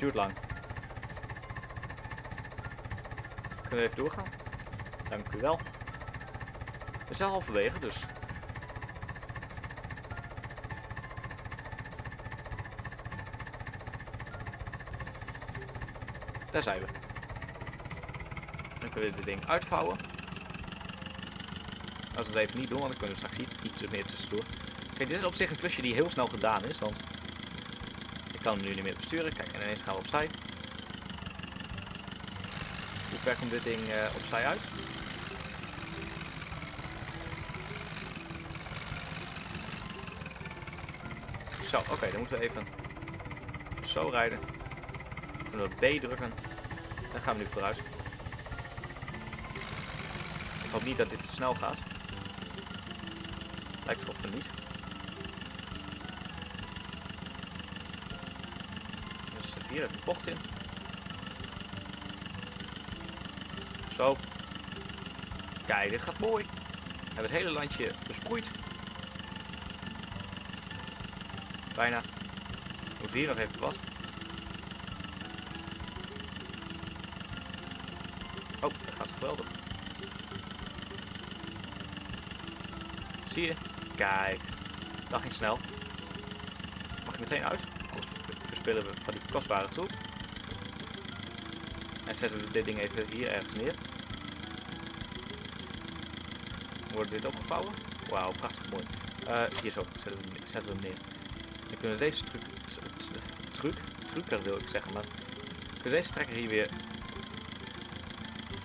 Duurt lang. Kunnen we even doorgaan? Dank u wel. We zijn halverwege, dus. Daar zijn we. Dan kunnen we dit ding uitvouwen. Als we dat even niet doen, want dan kunnen we straks iets meer tussendoor. Kijk, dit is op zich een klusje die heel snel gedaan is, want ik kan hem nu niet meer besturen. Kijk, en ineens gaan we opzij. Hoe ver komt dit ding opzij uit? Zo, oké, dan moeten we even zo rijden. Dan kunnen we B drukken. Dan gaan we nu vooruit. Ik hoop niet dat dit te snel gaat. Lijkt erop van niet. Dus hier heb ik een bocht in. Zo. Kijk, dit gaat mooi. We hebben het hele landje besproeid. Bijna. We moeten hier nog even wat. Oh, dat gaat geweldig. Zie je? Kijk. Dat ging snel. Mag je meteen uit? Anders verspillen we van die kostbare troep. En zetten we dit ding even hier ergens neer. Wordt dit opgevouwen? Wauw, prachtig mooi. Hier zo zetten we hem neer. Dan kunnen we deze deze trekker hier weer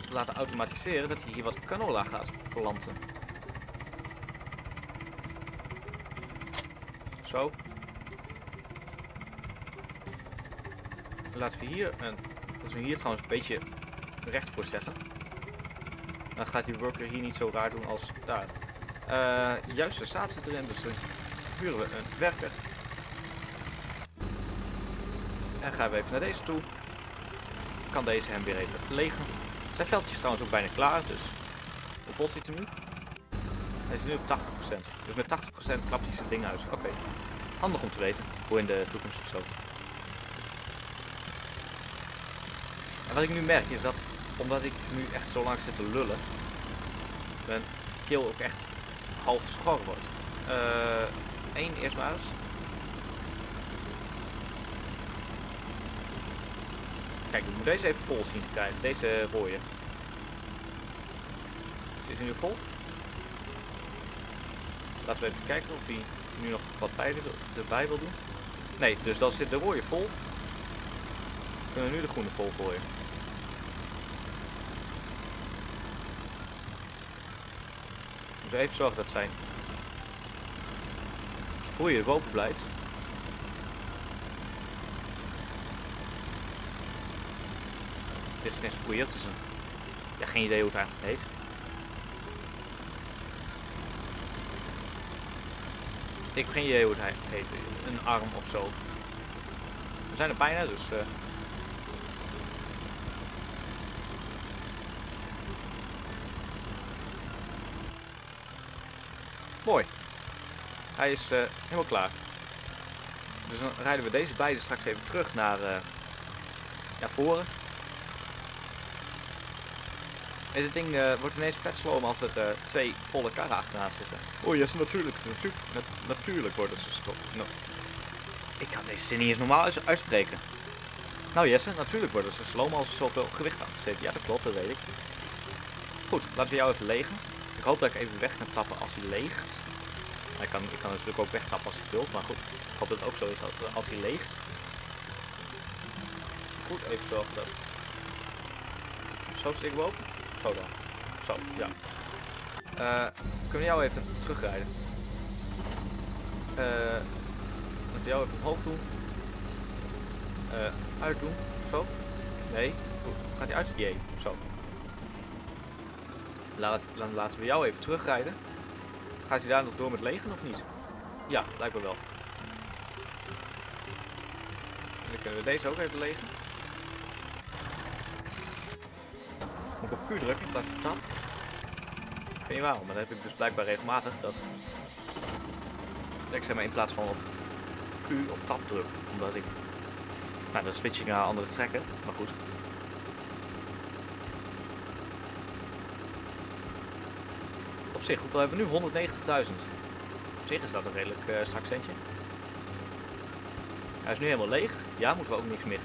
laten automatiseren, dat hij hier wat canola gaat planten. Zo. Laten we hier een... Laten we hier trouwens een beetje recht voor zetten. Dan gaat die worker hier niet zo raar doen als daar. Juist, er staat ze erin, dus dan huren we een werker. En gaan we even naar deze toe. Kan deze hem weer even legen. Zijn veldje is trouwens ook bijna klaar, dus hoe vol zit hij nu? Hij is nu op 80%. Dus met 80% klapt hij zijn ding uit. Oké, handig om te weten, voor in de toekomst of zo. En wat ik nu merk is dat, omdat ik nu echt zo lang zit te lullen, mijn keel ook echt half schor wordt. Eén eerst maar eens. Kijk, ik moet deze even vol zien te krijgen. Deze rode. Is hij nu vol? Laten we even kijken of hij nu nog wat erbij wil doen. Nee, dus dan zit de rode vol. We kunnen nu de groene vol gooien. Dus even zorgen dat zijn sproeier boven blijft. Het is geen sproeier, het is een... Ja, geen idee hoe het eigenlijk heet. Ik heb geen idee hoe het heet. Een arm of zo. We zijn er bijna, dus... Mooi. Hij is helemaal klaar. Dus dan rijden we deze beide straks even terug naar voren. En dit ding wordt ineens vet sloom als er twee volle karren achteraan zitten. Oh, yes, natuurlijk. Natuurlijk worden ze stom. Ik kan deze zin niet eens normaal uitspreken. Nou Jesse, natuurlijk worden ze sloom als er zoveel gewicht achter zit. Ja, dat klopt, dat weet ik. Goed, laten we jou even legen. Ik hoop dat ik even weg kan tappen als hij leegt. Ik kan natuurlijk ook wegtappen als ik wil, maar goed. Ik hoop dat het ook zo is als hij leegt. Goed, even zorgen dat... Zo zit ik boven. Zo dan. Zo, ja. Kunnen we jou even terugrijden? Laten we jou even omhoog doen. Uitdoen. Zo. Nee. Goed. Gaat hij uit? Jee. Zo. Dan laten we jou even terugrijden. Gaat hij daar nog door met legen of niet? Ja, lijkt me wel. En dan kunnen we deze ook even legen. Moet ik op Q drukken in plaats van tab? Ik weet niet waarom, maar dat heb ik dus blijkbaar regelmatig. Dat ik zeg maar in plaats van op Q op tab druk. Omdat ik Nou, dan switch ik naar andere trekken, maar goed. Op zich, hoeveel hebben we nu? 190.000. Op zich is dat een redelijk strak centje. Hij is nu helemaal leeg. Ja, moeten we ook niks meer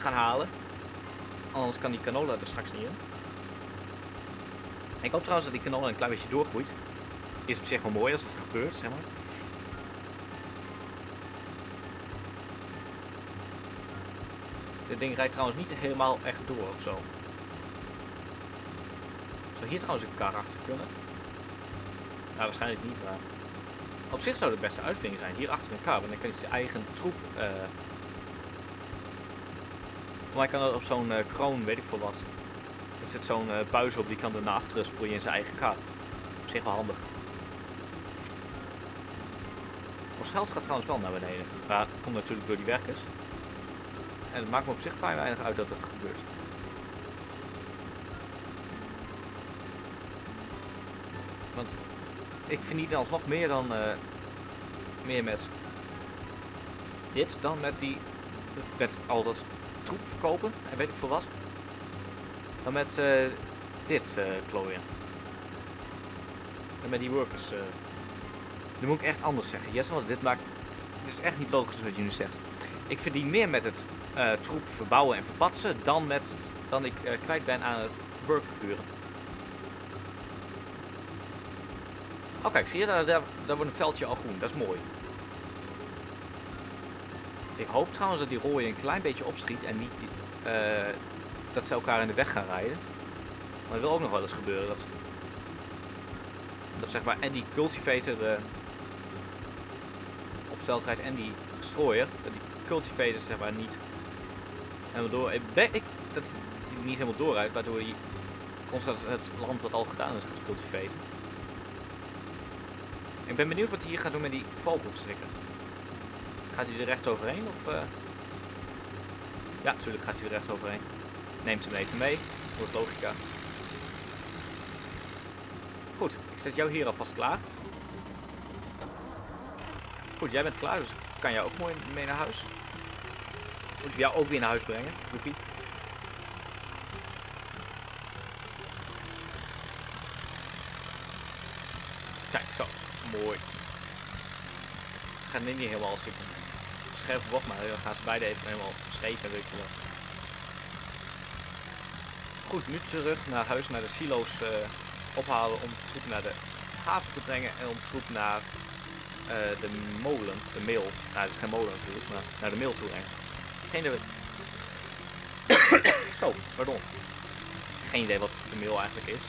gaan halen. Anders kan die canola er straks niet in. Ik hoop trouwens dat die canola een klein beetje doorgroeit. Is op zich wel mooi als het gebeurt, zeg maar. Dit ding rijdt trouwens niet helemaal echt door of zo. Zou hier trouwens een kar achter kunnen? Nou, waarschijnlijk niet, maar... Op zich zou het beste uitvinding zijn. Hier achter een kar, want dan kan je zijn eigen troep... Voor mij kan dat op zo'n kroon, weet ik veel wat. Er zit zo'n buis op, die kan er naar achteren sproeien in zijn eigen kar. Op zich wel handig. Ons geld gaat trouwens wel naar beneden. Maar dat komt natuurlijk door die werkers. En het maakt me op zich vrij weinig uit dat dat gebeurt. Want ik verdien alsnog meer dan meer met dit dan met die met al dat troep verkopen en weet ik veel wat. Dan met dit klooien. En met die workers. Dan moet ik echt anders zeggen. Yes, want dit is echt niet logisch wat je nu zegt. Ik verdien meer met het troep verbouwen en verpatsen dan met het, dan ik kwijt ben aan het work huren. Oh kijk, zie je, daar wordt een veldje al groen. Dat is mooi. Ik hoop trouwens dat die rooien een klein beetje opschiet en niet dat ze elkaar in de weg gaan rijden. Maar dat wil ook nog wel eens gebeuren. Dat zeg maar en die cultivator op veld rijdt en die strooier. Dat die cultivator zeg maar niet helemaal door. Dat die niet helemaal doorrijdt, waardoor die constant het land wat al gedaan is gaat cultivaten. Ik ben benieuwd wat hij hier gaat doen met die vogelverschrikker. Gaat hij er recht overheen of... Ja, natuurlijk gaat hij er recht overheen. Neemt hem even mee, wordt logica. Goed, ik zet jou hier alvast klaar. Goed, jij bent klaar, dus ik kan jou ook mooi mee naar huis. Moet ik jou ook weer naar huis brengen, Loekie. Kijk, zo. Mooi. Ik ga niet helemaal als ik een scherpe bocht, maar dan gaan ze beide even helemaal scheef en weet je wel. Goed, nu terug naar huis, naar de silo's ophalen om troep naar de haven te brengen en om troep naar de molen, de meel. Nou, dat is geen molen natuurlijk, maar naar de meel toe brengen. Geen idee wat... Zo, pardon. Geen idee wat de meel eigenlijk is.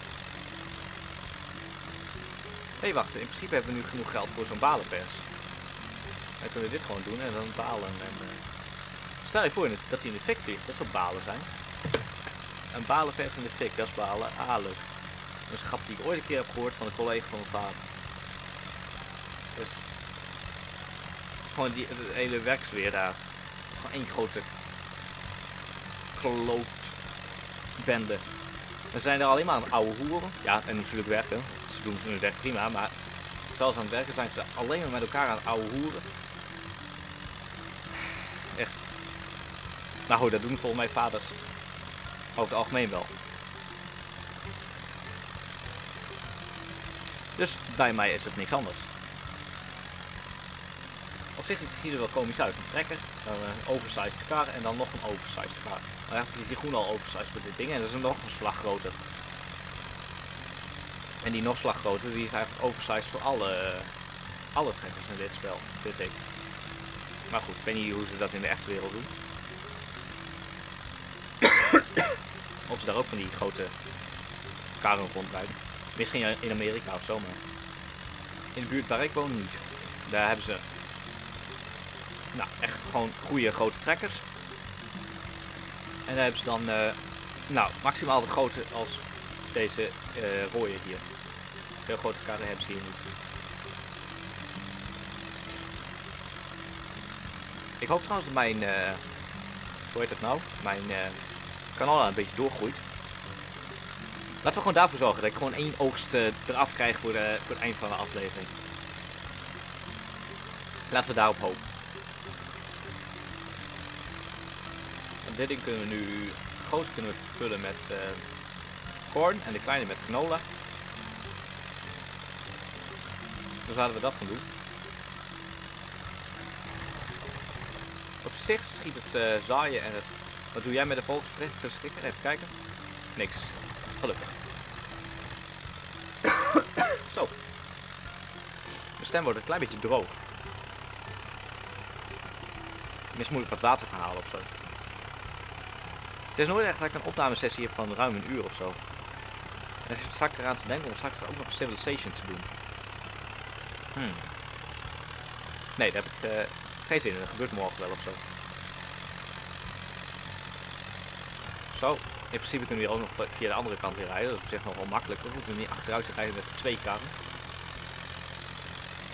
Nee, wacht, in principe hebben we nu genoeg geld voor zo'n balenpers. Dan kunnen we dit gewoon doen en dan balen. En, stel je voor dat hij in de fik vliegt, dat zou balen zijn. Een balenpers in de fik, dat is balen. Ah, leuk. Dat is een grap die ik ooit een keer heb gehoord van een collega van mijn vader. Dus... Gewoon het hele werksfeer daar. Het is gewoon één grote... klootbende. Dan zijn er alleen maar aan oude hoeren. Ja, en natuurlijk werken. Ze doen hun werk prima, maar terwijl ze aan het werken zijn ze alleen maar met elkaar aan oude hoeren. Echt. Maar goed, dat doen volgens mij vaders over het algemeen wel. Dus bij mij is het niks anders. Op zich ziet hij er wel komisch uit. Een trekker, een oversized kar en dan nog een oversized kar. Maar eigenlijk is die groen al oversized voor dit ding en dat is nog een slag groter. En die nog slag groter, die is eigenlijk oversized voor alle trekkers in dit spel, vind ik. Maar goed, ik weet niet hoe ze dat in de echte wereld doen. Of ze daar ook van die grote karren rondrijden. Misschien in Amerika of zo, maar in de buurt waar ik woon niet. Daar hebben ze... Nou, echt gewoon goede grote trekkers. En daar hebben ze dan, nou, maximaal de grootte als deze rooien hier. Veel grote karren hebben ze hier niet. Ik hoop trouwens dat mijn, hoe heet dat nou? Mijn canola een beetje doorgroeit. Laten we gewoon daarvoor zorgen dat ik gewoon één oogst eraf krijg voor het eind van de aflevering. Laten we daarop hopen. En dit ding kunnen we nu groot kunnen vullen met korn en de kleine met canola. Dus laten we dat gaan doen. Op zich schiet het zaaien en het... Wat doe jij met de vogelverschrikker? Even kijken. Niks. Gelukkig. Zo. Mijn stem wordt een klein beetje droog. Misschien moet ik wat water gaan halen ofzo. Het is nooit echt dat ik een opnamesessie heb van ruim een uur of zo. En ik zat eraan te denken om straks ook nog Civilization te doen. Nee, daar heb ik geen zin in. Dat gebeurt morgen wel ofzo. Zo, in principe kunnen we hier ook nog via de andere kant in rijden. Dat is op zich nog wel makkelijk. We hoeven niet achteruit te rijden met twee karren.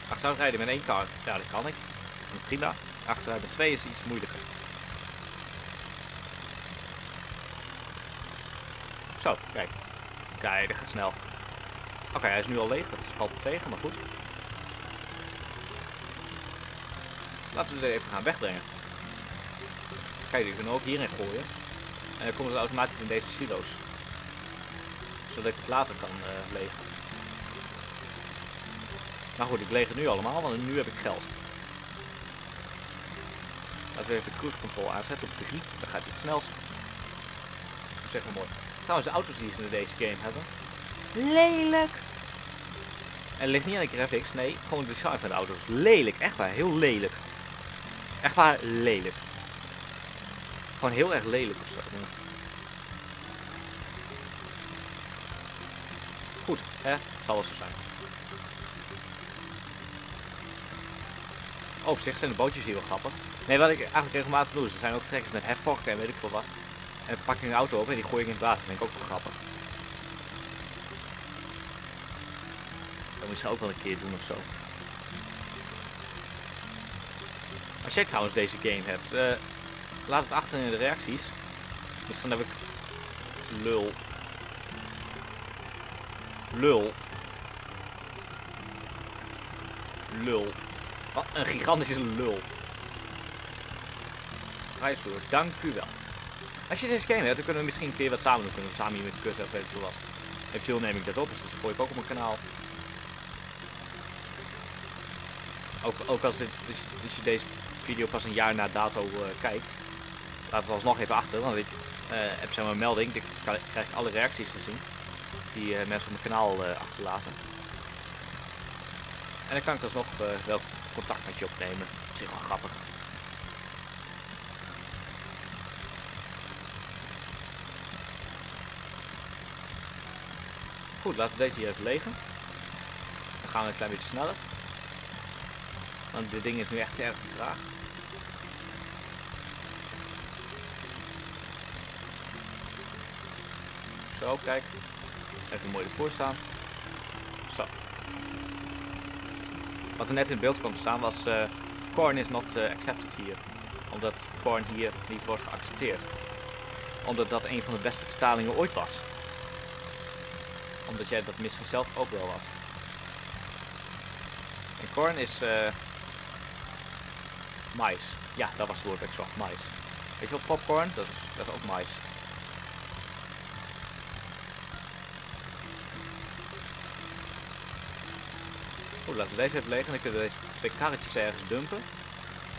Achteruit rijden met één kar, ja dat kan ik. Prima. Achteruit met twee is iets moeilijker. Zo, kijk. Kijk, dat gaat snel. Oké, hij is nu al leeg. Dat valt me tegen, maar goed. Laten we dit even gaan wegbrengen. Kijk, die kunnen we ook hierin gooien. En dan komt het automatisch in deze silo's. Zodat ik het later kan legen. Nou goed, ik leeg het nu allemaal, want nu heb ik geld. Laten we even de cruise control aanzetten op de 3. Dan gaat hij het snelst. Dat is echt mooi. Trouwens, de auto's die ze in deze game hebben. Lelijk! En het ligt niet aan de graphics, nee, gewoon het design van de auto's. Lelijk, echt waar, heel lelijk. Echt waar, lelijk. Gewoon heel erg lelijk ofzo. Goed, hè? Zal wel zo zijn. Oh, op zich zijn de bootjes hier wel grappig. Nee, wat ik eigenlijk regelmatig doe, is er zijn ook trekkers met hefvorken en weet ik veel wat. En dan pak ik een auto op en die gooi ik in het water. Vind ik ook wel grappig. Dat moet je ook wel een keer doen ofzo. Als jij trouwens deze game hebt, laat het achter in de reacties. Misschien heb ik... Lul. Wat een gigantische lul. Reisboer, dank u wel. Als je deze game hebt, dan kunnen we misschien een keer wat samen doen. Kunnen we samen hier met de kust of weet ik veel wat. Eventueel neem ik dat op, dus dat gooi ik ook op mijn kanaal. Ook als je deze video pas een jaar na dato kijkt. Laat het alsnog even achter, want ik heb zeg maar een melding. Dan krijg ik alle reacties te zien die mensen op mijn kanaal achterlaten. En dan kan ik alsnog wel contact met je opnemen. Dat is echt wel grappig. Goed, laten we deze hier even legen. Dan gaan we een klein beetje sneller. Want dit ding is nu echt erg traag. Zo, kijk. Even mooi ervoor staan. Zo. Wat er net in beeld kwam te staan was... corn is not accepted hier. Omdat corn hier niet wordt geaccepteerd. Omdat dat een van de beste vertalingen ooit was. Omdat jij dat misschien zelf ook wel was. En corn is... mais. Ja, dat was het woord dat ik zocht. Mais. Weet je wel, popcorn? Dat is ook mais. Goed, laten we deze even legen. Dan kunnen we deze twee karretjes ergens dumpen.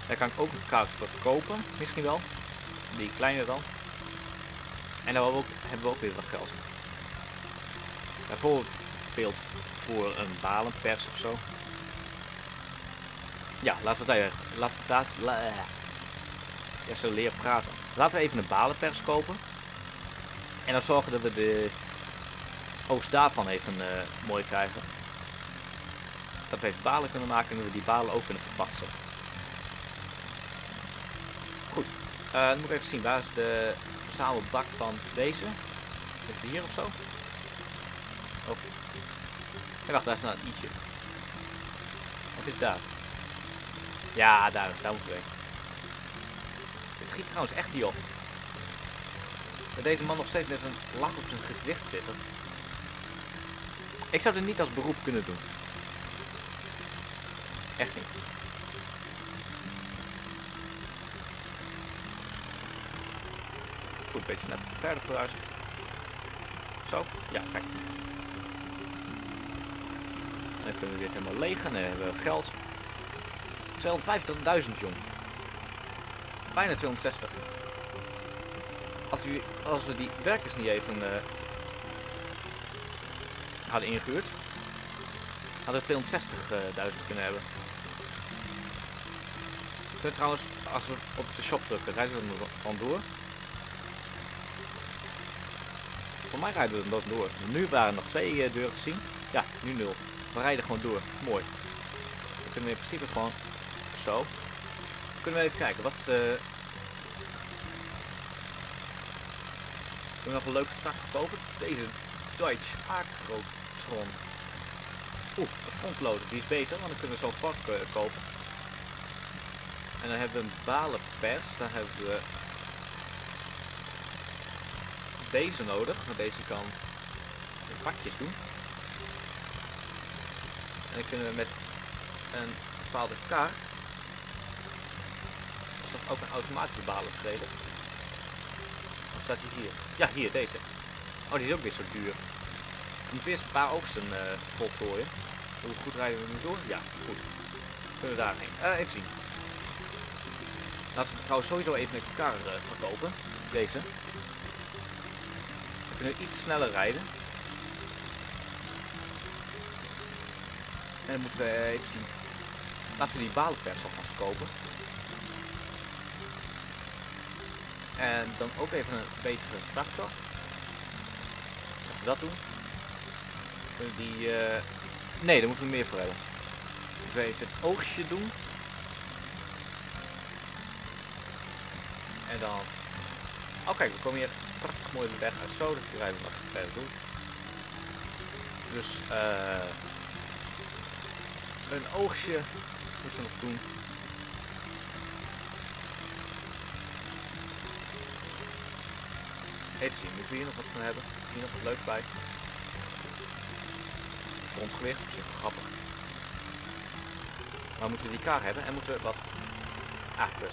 Daar kan ik ook een kar verkopen. Misschien wel. Die kleiner dan. En daar hebben we ook weer wat geld. Bijvoorbeeld voor een balenpers of zo. Ja, laten we daar Laten we even een balenpers kopen. En dan zorgen dat we de oogst daarvan even mooi krijgen. Dat we even balen kunnen maken en dat we die balen ook kunnen verpatsen. Goed, dan moet ik even zien. Waar is de verzamelbak van deze? Ligt die hier ofzo? Of... Nee, wacht, daar is nou een i'tje. Of is het daar? Ja, daar is, daar moeten we heen. Dit schiet trouwens echt niet op. Dat deze man nog steeds met een lach op zijn gezicht zit. Dat... Ik zou dit niet als beroep kunnen doen. Echt niet. goed beetje naar verder vooruit. Zo, ja, kijk. En dan kunnen we dit helemaal leeg en dan hebben we geld. 250.000 jong. Bijna 260. Als we die werkers niet even hadden ingehuurd, hadden we 260.000 kunnen hebben. Kunnen trouwens, als we op de shop drukken, rijden we er dan door. Voor mij rijden we er dan door. Nu waren er nog 2 deuren te zien. Ja, nu 0. We rijden gewoon door. Mooi. Dan kunnen we in principe gewoon zo. Dan kunnen we even kijken wat. We hebben nog een leuke tractor gekopen. Deze Deutsch Agrotron. Oeh, een frontloader. Die is bezig, want dan kunnen we zo'n vak kopen. En dan hebben we een balenpers. Dan hebben we deze nodig. Maar deze kan in vakjes doen. En dan kunnen we met een bepaalde kar. Is dat ook een automatische balentreden? Of staat hij hier? Ja, hier, deze. Oh, die is ook weer zo duur. We moeten eerst een paar oogsten voltooien. Hoe goed rijden we nu door? Ja, goed. Kunnen we daarheen? Even zien. Laten we trouwens sowieso even een kar verkopen. Deze. We kunnen iets sneller rijden. En dan moeten we even zien. Laten we die balenpers alvast kopen. En dan ook even een betere tractor. Laten we dat doen. Kunnen we die... Nee, daar moeten we meer voor hebben. Dus we even het oogstje doen. En dan... Oh kijk, we komen hier prachtig mooi de weg uit. Zo, dat rijden we nog even verder doen. Dus... Een oogstje moeten we nog doen. Even zien, moeten we hier nog wat van hebben? Hier nog wat leuks bij. Frontgewicht, op zich wel grappig. Maar moeten we die kar hebben en moeten we wat... Ah, plus.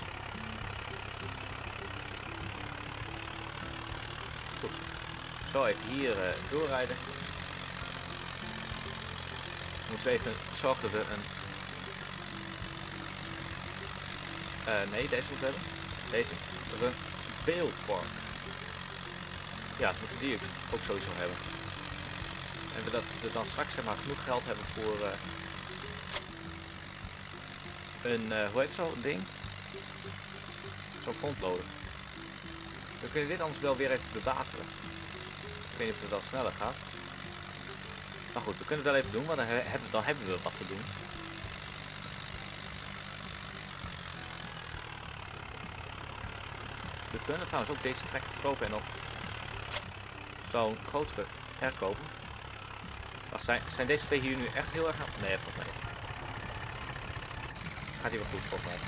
Goed. Zo, even hier doorrijden. Moeten we even zorgen dat we een... nee, deze moeten we hebben. Deze. Dat we een beeldvorm. Ja, dat moeten die ook sowieso hebben. En we dat we dan straks zeg maar genoeg geld hebben voor een, hoe heet zo'n ding? Zo'n frontloader. We kunnen dit anders wel weer even bewateren. Ik weet niet of het wel sneller gaat. Maar goed, we kunnen het wel even doen, want dan hebben we wat te doen. We kunnen trouwens ook deze trekker verkopen en dan... zo'n grotere herkopen. Wacht, zijn deze twee hier nu echt heel erg... Nee, volgens mij. Gaat hier wel goed, volgens mij.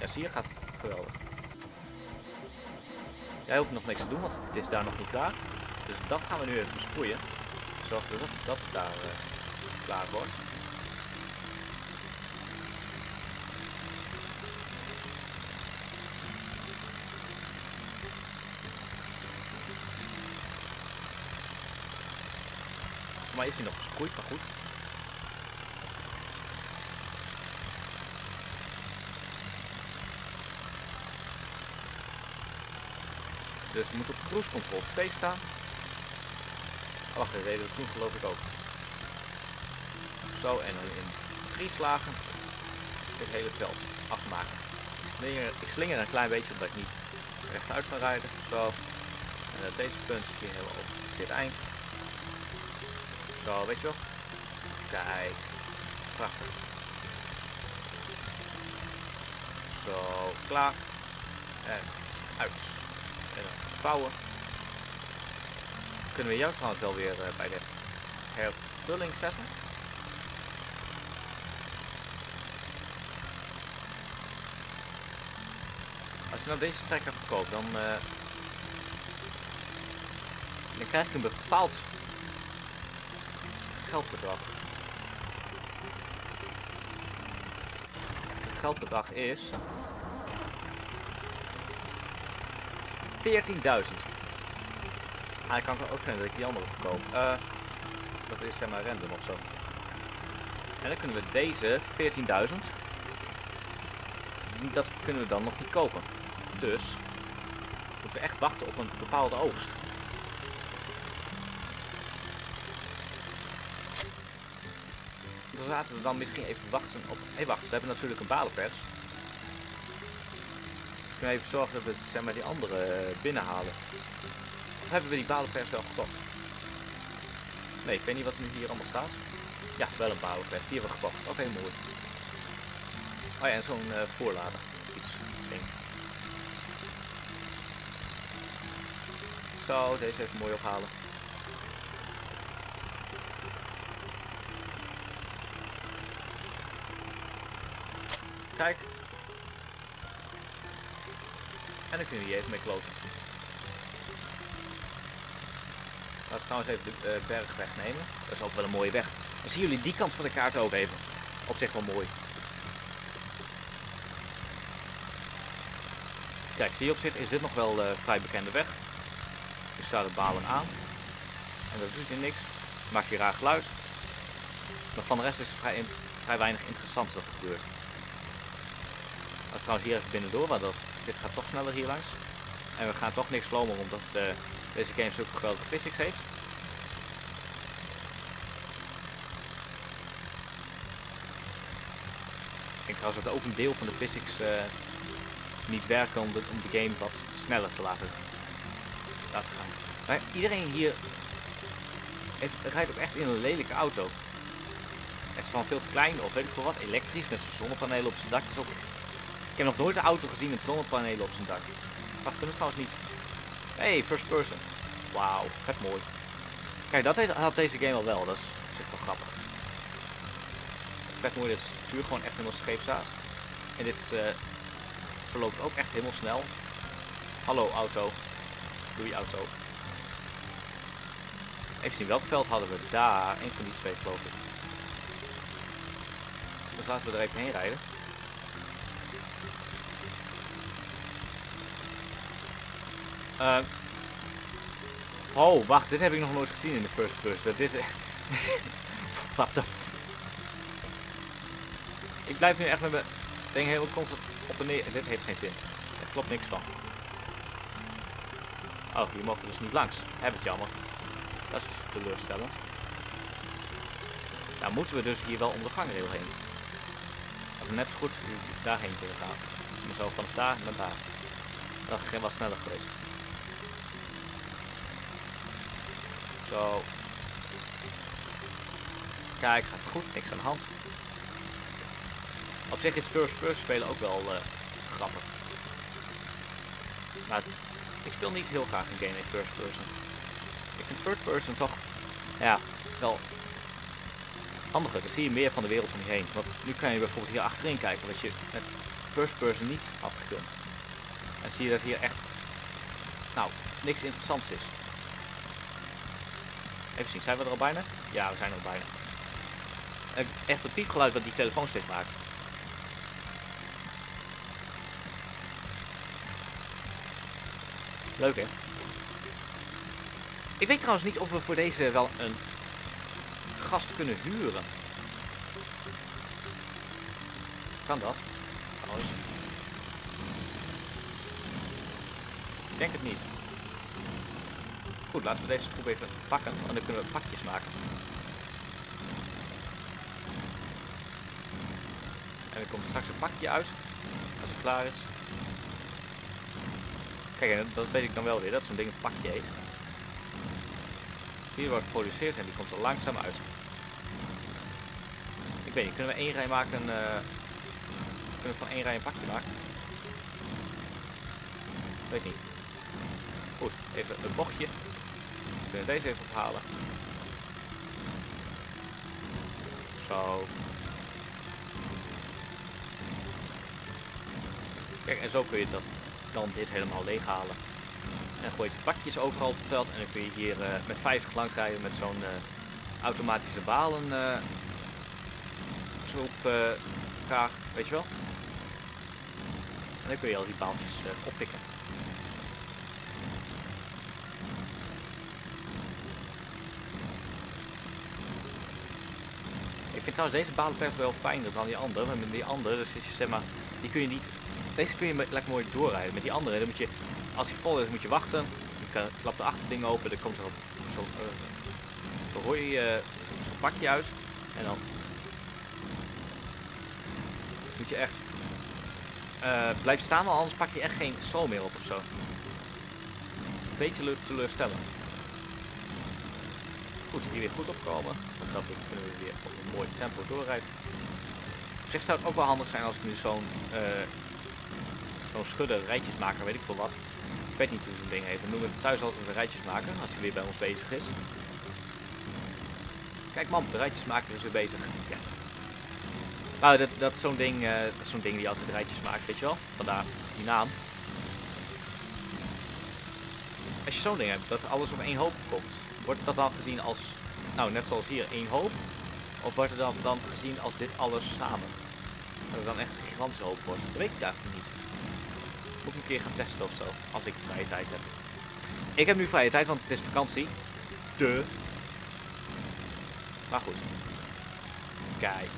Ja, zie je, gaat geweldig. Jij hoeft nog niks te doen, want het is daar nog niet klaar. Dus dat gaan we nu even besproeien. Zorg dus dat het daar klaar wordt. Maar is hij nog besproeid, maar goed. Dus we moeten op cruise control 2 staan. Oh, wacht, dat deden we toen geloof ik ook. Zo, en dan in 3 slagen het hele veld afmaken. Ik slinger een klein beetje omdat ik niet rechtuit kan rijden. Zo. En op deze punt hier hebben we op dit eind. Zo, weet je wel? Kijk. Prachtig. Zo, klaar. En uit. En dan vouwen. Kunnen we jou trouwens wel weer bij de hervulling zetten. Als je nou deze trekker verkoopt, dan krijg ik een bepaald... geldbedrag. Het geldbedrag is 14.000. Ah, ik kan ook vinden dat ik die andere verkoop. Dat is zeg maar random ofzo. En dan kunnen we deze 14.000. Dat kunnen we dan nog niet kopen. Dus moeten we echt wachten op een bepaalde oogst. Dan laten we dan misschien even wachten op... Hé, wacht, we hebben natuurlijk een balenpers. We kunnen even zorgen dat we zeg maar, die andere binnenhalen. Of hebben we die balenpers wel gekocht? Nee, ik weet niet wat er nu hier allemaal staat. Ja, wel een balenpers. Die hebben we gekocht. Oké, mooi. Oh ja, en zo'n voorlader. Iets. Ding. Zo, deze even mooi ophalen. Kijk. En dan kunnen we hier even mee kloten. Laten we trouwens even de berg wegnemen. Dat is ook wel een mooie weg. Dan zien jullie die kant van de kaart ook even. Op zich wel mooi. Kijk, zie je, op zich is dit nog wel vrij bekende weg. Hier staat het balen aan. En dat doet hier niks. Maakt hier raar geluid. Maar van de rest is er vrij weinig interessants dat er gebeurt. Dat is trouwens hier even binnendoor, want dit gaat toch sneller hier langs. En we gaan toch niks slomer omdat deze game zulke geweldige physics heeft. Ik denk trouwens dat ook een deel van de physics niet werken om de game wat sneller te laten gaan. Maar iedereen hier rijdt ook echt in een lelijke auto. Het is van veel te klein of weet ik veel wat, elektrisch met zijn zonnepanelen op zijn dak. Dus ook echt. Ik heb nog nooit een auto gezien met zonnepanelen op zijn dak. Wacht, kunnen we trouwens niet. Hey, first person. Wauw, vet mooi. Kijk, dat had deze game al wel. Dat is op zich wel grappig. Vet mooi dat het stuur gewoon echt helemaal scheef staat. En dit verloopt ook echt helemaal snel. Hallo auto. Doei auto. Even zien, welk veld hadden we daar? Eén van die twee geloof ik. Dus laten we er even heen rijden. Oh, wacht, dit heb ik nog nooit gezien in de first person. Dit is echt... What the f... Ik blijf nu echt met mijn ding heel constant op en neer. Dit heeft geen zin. Er klopt niks van. Oh, hier mogen we dus niet langs. Heb het jammer. Dat is teleurstellend. Nou moeten we dus hier wel om de vangrail heen. Dat we net zo goed daarheen kunnen gaan. Dus zo van daar naar daar. Dat is wat sneller geweest. Zo. Kijk, gaat goed. Niks aan de hand. Op zich is first person spelen ook wel grappig. Maar ik speel niet heel graag een game in first person. Ik vind third person toch ja, wel handiger. Dan zie je meer van de wereld om je heen. Want nu kan je bijvoorbeeld hier achterin kijken wat je met first person niet had gekund. En zie je dat hier echt nou, niks interessants is. Even zien, zijn we er al bijna? Ja, we zijn er al bijna. Echt het piepgeluid wat die telefoon steeds maakt. Leuk hè? Ik weet trouwens niet of we voor deze wel een gast kunnen huren. Kan dat? Trouwens. Ik denk het niet. Goed, laten we deze troep even pakken en dan kunnen we pakjes maken. En er komt straks een pakje uit, als het klaar is. Kijk, dat weet ik dan wel weer, dat zo'n ding een pakje heet. Zie je wat geproduceerd en die komt er langzaam uit. Ik weet niet, kunnen we één rij maken, kunnen we van één rij een pakje maken? Weet niet. Goed, even een bochtje. We kunnen deze even ophalen. Zo. Kijk, en zo kun je dat, dan dit helemaal leeghalen. En dan gooi je pakjes overal op het veld. En dan kun je hier met 50 lang rijden met zo'n automatische balen troep elkaar, weet je wel. En dan kun je al die baaltjes oppikken. vind trouwens deze balenpers wel fijner dan die andere. Want met die andere, dus zeg maar, die kun je niet... Deze kun je lekker mooi doorrijden. Met die andere, dan moet je, als hij vol is, moet je wachten. Dan klapt de achterding open, dan komt er zo'n zo'n pakje uit. En dan moet je echt blijven staan, want anders pak je echt geen stroom meer op ofzo. Beetje teleurstellend. Goed, hier weer goed opkomen. Want dat kunnen we weer op een mooi tempo doorrijden. Op zich zou het ook wel handig zijn als ik nu zo'n schudder rijtjes maken, weet ik veel wat. Ik weet niet hoe zo'n ding heet. We noemen het thuis altijd de rijtjes maken als hij weer bij ons bezig is. Kijk man, de rijtjesmaker is weer bezig. Ja. Nou, dat is zo'n ding, die altijd rijtjes maakt, weet je wel? Vandaar die naam. Als je zo'n ding hebt, dat alles op één hoop komt, wordt dat dan gezien als, nou net zoals hier, één hoop? Of wordt het dan gezien als dit alles samen? Dat het dan echt een gigantische hoop wordt? Dat weet ik eigenlijk niet. Moet ik een keer gaan testen ofzo, als ik vrije tijd heb. Ik heb nu vrije tijd, want het is vakantie. Maar goed. Kijk.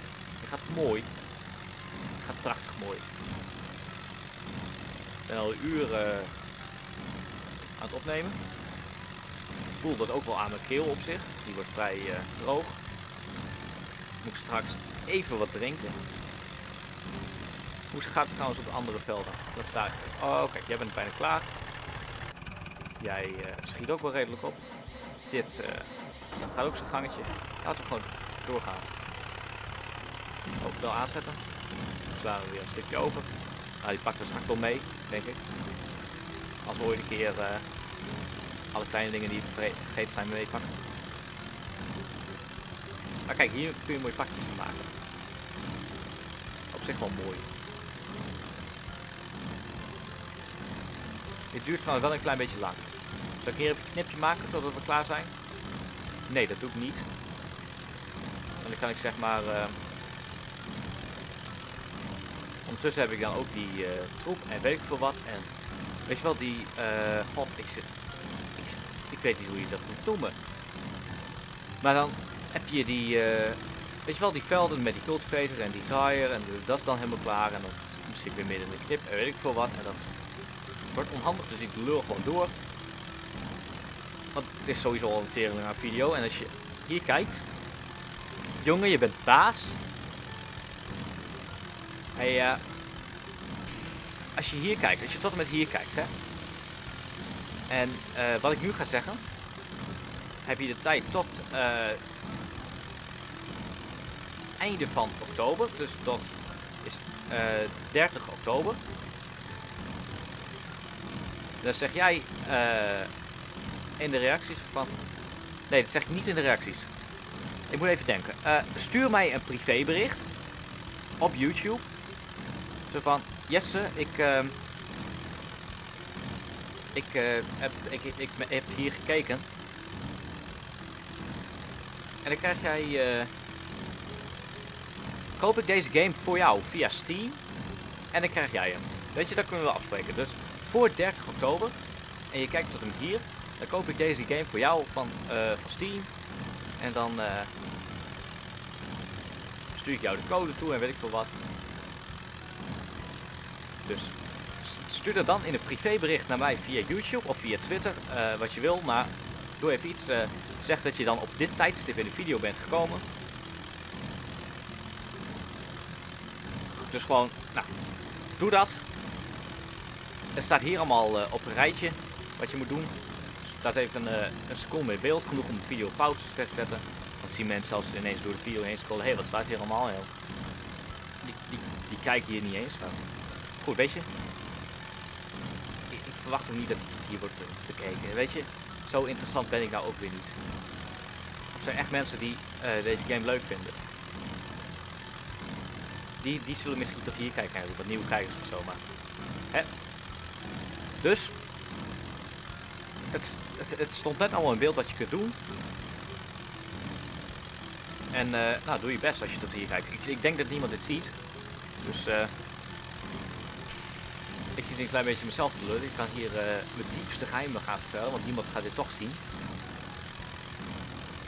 Het gaat mooi. Het gaat prachtig mooi. Ik ben al uren aan het opnemen. Ik voel dat ook wel aan mijn keel op zich. Die wordt vrij droog. Moet ik straks even wat drinken. Hoe gaat het trouwens op de andere velden? Oh kijk, jij bent bijna klaar. Jij schiet ook wel redelijk op. Dit gaat ook zijn gangetje. Laten we gewoon doorgaan. Ook wel aanzetten. Dan slaan we weer een stukje over. Nou, die pakt er straks wel mee, denk ik. Als we ooit een keer alle kleine dingen die vergeten zijn meepakken. Maar kijk, hier kun je mooie pakjes van maken. Op zich wel mooi. Dit duurt trouwens wel een klein beetje lang. Zal ik hier even een knipje maken totdat we klaar zijn? Nee, dat doe ik niet. En dan kan ik zeg maar... Ondertussen heb ik dan ook die troep en weet ik veel wat. En weet je wel, die... God, ik weet niet hoe je dat moet noemen. Maar dan heb je die... weet je wel, die velden met die cultivator en die zaaier. En dat is dan helemaal klaar. En dan zit ik weer midden in de knip en weet ik veel wat. En dat wordt onhandig, dus ik lul gewoon door. Want het is sowieso al een tering aan video. En als je hier kijkt... Jongen, je bent baas. Hey, als je hier kijkt, als je tot en met hier kijkt, hè. En wat ik nu ga zeggen, heb je de tijd tot einde van oktober, dus dat is 30 oktober. Dan zeg jij in de reacties van, nee dat zeg je niet in de reacties, ik moet even denken, stuur mij een privébericht op YouTube. Zo van, Jesse, ik heb hier gekeken. En dan krijg jij... koop ik deze game voor jou via Steam. En dan krijg jij hem. Weet je, dat kunnen we afspreken. Dus voor 30 oktober. En je kijkt tot en met hier. Dan koop ik deze game voor jou van Steam. En dan... stuur ik jou de code toe en weet ik veel wat. Dus stuur dat dan in een privébericht naar mij via YouTube of via Twitter, wat je wil. Maar doe even iets. Zeg dat je dan op dit tijdstip in de video bent gekomen. Dus gewoon, nou, doe dat. Het staat hier allemaal op een rijtje wat je moet doen. Er staat even een seconde in beeld, genoeg om de video op pauze te zetten. Dan zien mensen als ze ineens door de video heen scrollen, hé, wat staat hier allemaal? Die kijken hier niet eens. Maar goed, weet je. Ik verwacht ook niet dat het hier wordt bekeken. Weet je, zo interessant ben ik nou ook weer niet. Er zijn echt mensen die deze game leuk vinden. Die zullen misschien tot hier kijken, eigenlijk, wat nieuwe kijkers of zo. Maar, hè? Dus, het stond net allemaal in beeld wat je kunt doen. En nou, doe je best als je tot hier kijkt. Ik denk dat niemand dit ziet. Dus ik zit een klein beetje mezelf te lullen. Ik kan hier mijn diepste geheimen gaan vertellen, want niemand gaat dit toch zien.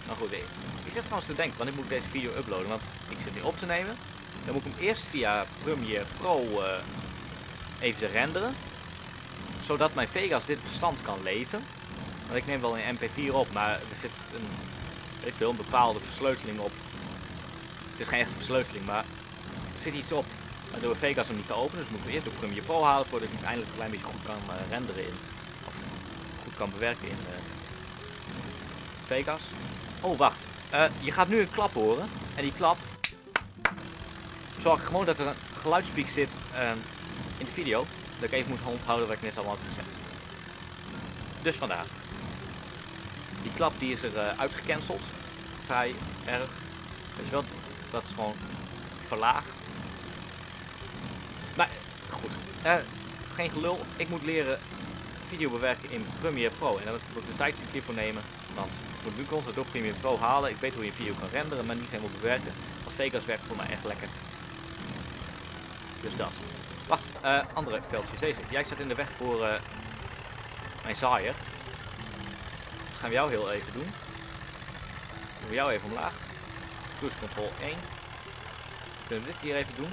Maar goed, ik zit trouwens te denken, want ik moet deze video uploaden, want ik zit nu op te nemen. Dan moet ik hem eerst via Premiere Pro even renderen, zodat mijn Vegas dit bestand kan lezen. Want ik neem wel een MP4 op, maar er zit een, weet ik veel, een bepaalde versleuteling op. Het is geen echte versleuteling, maar er zit iets op waardoor Vegas hem niet kan openen. Dus moet ik hem eerst door Premiere Pro halen voordat ik hem eindelijk een klein beetje goed kan renderen in. Of goed kan bewerken in Vegas. Oh, wacht. Je gaat nu een klap horen. En die klap zorgt gewoon dat er een geluidspiek zit in de video. Dat ik even moet onthouden wat ik net allemaal heb gezegd. Dus vandaar. Die klap die is er uitgecanceld. Vrij erg. Weet je wel, dat is gewoon verlaagd. Maar goed, geen gelul. Ik moet leren video bewerken in Premiere Pro. En daar moet ik de tijd een keer voor nemen. Want ik moet nu constant door Premiere Pro halen. Ik weet hoe je een video kan renderen, maar niet helemaal bewerken. Want Vegas werkt voor mij echt lekker. Dus dat. Wacht, andere veldjes. Deze. Jij staat in de weg voor mijn zaaier. Dat gaan we jou heel even doen. Doen we jou even omlaag. Cruise control 1. Kunnen we dit hier even doen.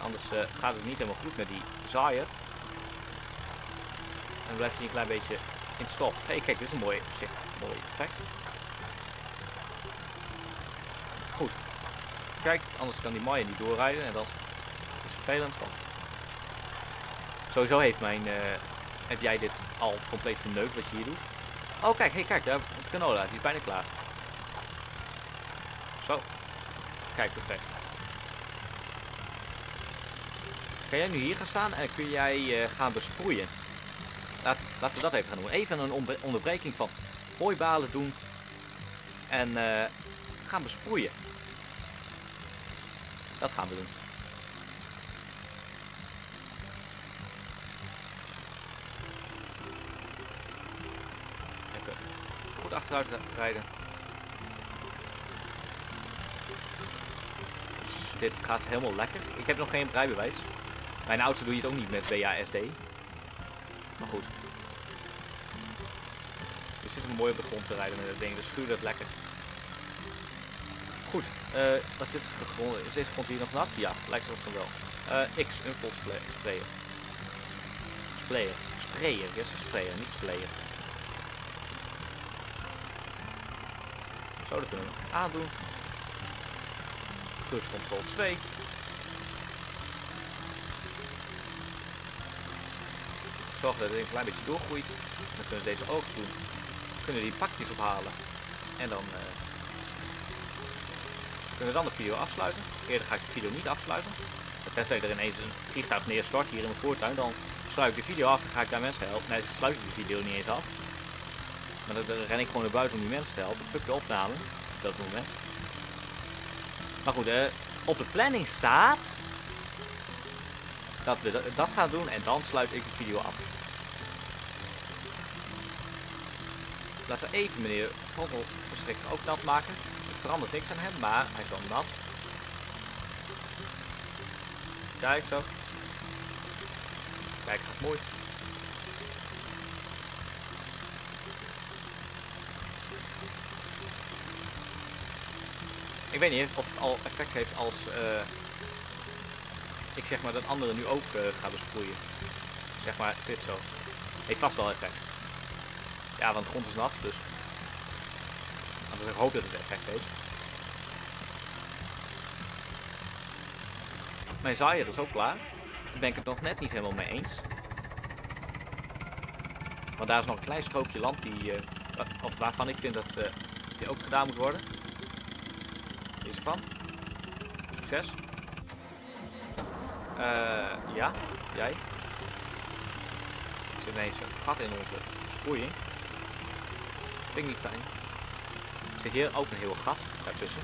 Anders gaat het niet helemaal goed met die zaaier. En dan blijft hij een klein beetje in het stof. Hé, hey, kijk, dit is een mooi, op zich, mooi effect. Goed. Kijk, anders kan die maaier niet doorrijden. En dat is vervelend. Want sowieso heeft mijn... Heb jij dit al compleet verneukt wat je hier doet? Oh, kijk, hey, kijk, daar heb ik canola. Die is bijna klaar. Zo. Kijk, perfect. Kan jij nu hier gaan staan en kun jij gaan besproeien? Laten we dat even gaan doen. Even een onderbreking van hooibalen doen. En gaan besproeien. Dat gaan we doen. Even goed achteruit rijden. Dus dit gaat helemaal lekker. Ik heb nog geen rijbewijs. Mijn auto doe je het ook niet met WASD. Maar goed. We zitten mooi op de grond te rijden met dat ding, dus schuur dat lekker. Goed, is deze grond hier nog nat? Ja, lijkt het ook wel. X, een vol sprayer. Sprayer, yes, sprayer, niet sprayer. Zo, dat kunnen we aandoen. Cruise control 2. Zorg dat het een klein beetje doorgroeit. Dan kunnen we deze oogst doen. Kunnen die pakjes ophalen. En dan kunnen we dan de video afsluiten. Eerder ga ik de video niet afsluiten. Tenzij er ineens een vliegtuig neerstort hier in mijn voortuin. Dan sluit ik de video af en ga ik daar mensen helpen. Nee, dan sluit ik de video niet eens af. Maar dan ren ik gewoon naar buiten om die mensen te helpen. Fuck de opname. Op dat moment. Maar goed, op de planning staat... dat we dat gaan doen en dan sluit ik de video af. Laten we even meneer Vogelverschrik ook nat maken. Het verandert niks aan hem, maar hij is wel nat. Kijk zo. Kijk, gaat mooi. Ik weet niet of het al effect heeft als... ik zeg maar dat anderen nu ook gaan besproeien. Zeg maar dit zo. Heeft vast wel effect. Ja, want de grond is nat, dus. Anders ik hoop dat het effect heeft. Mijn zaaier is ook klaar. Daar ben ik het nog net niet helemaal mee eens. Want daar is nog een klein strookje land die, of waarvan ik vind dat dit ook gedaan moet worden. Is ervan. Succes. Ja, jij. Er zit ineens een gat in onze sproeiing. Vind ik niet fijn. Er zit hier ook een heel gat daartussen.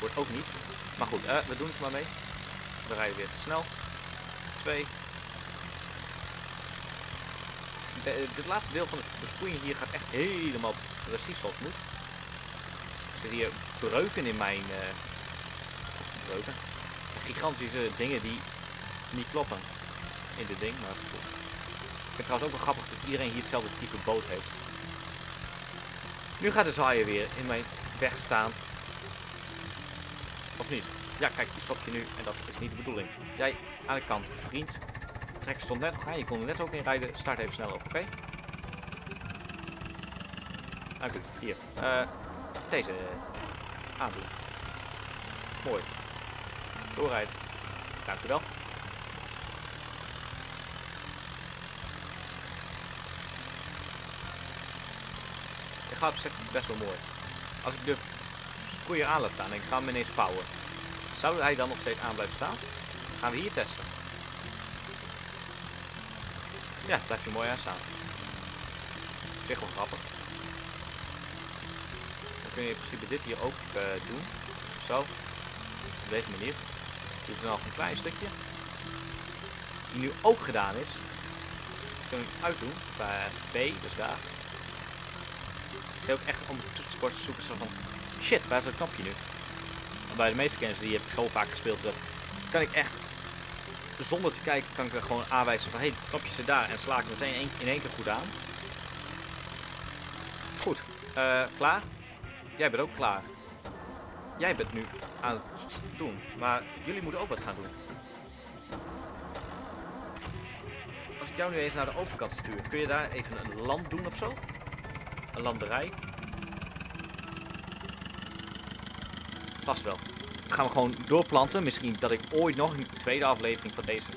Wordt ook niet. Maar goed, we doen het maar mee. We rijden weer te snel. 2. Dit laatste deel van de besproeiing hier gaat echt helemaal precies zoals het moet. Er zitten hier breuken in mijn... breuken. Gigantische dingen die niet kloppen in dit ding, maar goed. Ik vind het trouwens ook wel grappig dat iedereen hier hetzelfde type boot heeft. Nu gaat de zaaier weer in mijn weg staan. Of niet? Ja, kijk, die stop je nu. En dat is niet de bedoeling. Jij aan de kant, vriend. De trekker stond net nog aan. Je kon er net ook in rijden. Start even snel op, oké? Dank u. Hier. Deze aandoen. Mooi. Doorrijden. Dank u wel. Ik ga op zich best wel mooi. Als ik de sproeier aan laat staan en ik ga hem ineens vouwen. Zou hij dan nog steeds aan blijven staan? Dan gaan we hier testen. Ja, blijft hij mooi aan staan. Op zich wel grappig. Dan kun je in principe dit hier ook doen. Zo. Op deze manier. Dit is nog een klein stukje. Die nu ook gedaan is. Kunnen we hem uitdoen. Bij B, dus daar. Ik zit ook echt om de toetsenbord te zoeken. Zo van, shit, waar is dat knopje nu? En bij de meeste games die heb ik zo vaak gespeeld. Dat kan ik echt, zonder te kijken, kan ik er gewoon aanwijzen van, hé, het knopje zit daar. En sla ik meteen in één keer goed aan. Goed. Klaar? Jij bent ook klaar. Jij bent nu aan het doen, maar jullie moeten ook wat gaan doen. Als ik jou nu eens naar de overkant stuur, kun je daar even een land doen ofzo? Een landerij? Vast wel. Dan gaan we gewoon doorplanten. Misschien dat ik ooit nog een tweede aflevering van deze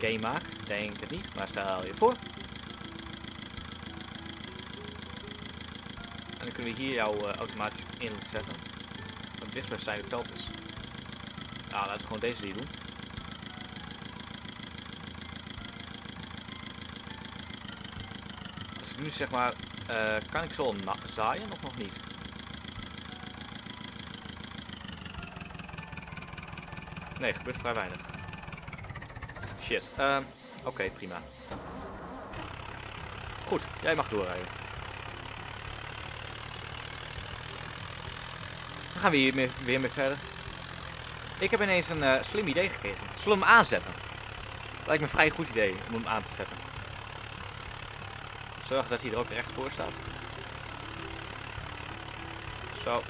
game maak. Denk het niet, maar stel je voor. En dan kunnen we hier jou automatisch in zetten. Want dit is zijn het veld is. Nou, laten we gewoon deze hier doen. Als ik nu zeg maar, kan ik zo al zaaien of nog niet? Nee, gebeurt vrij weinig. Shit. Oké, prima. Goed, jij mag doorrijden. Dan gaan we hier weer mee verder. Ik heb ineens een slim idee gekregen. Zullen we hem aanzetten? Lijkt me een vrij goed idee om hem aan te zetten. Zorg dat hij er ook recht voor staat. Zo.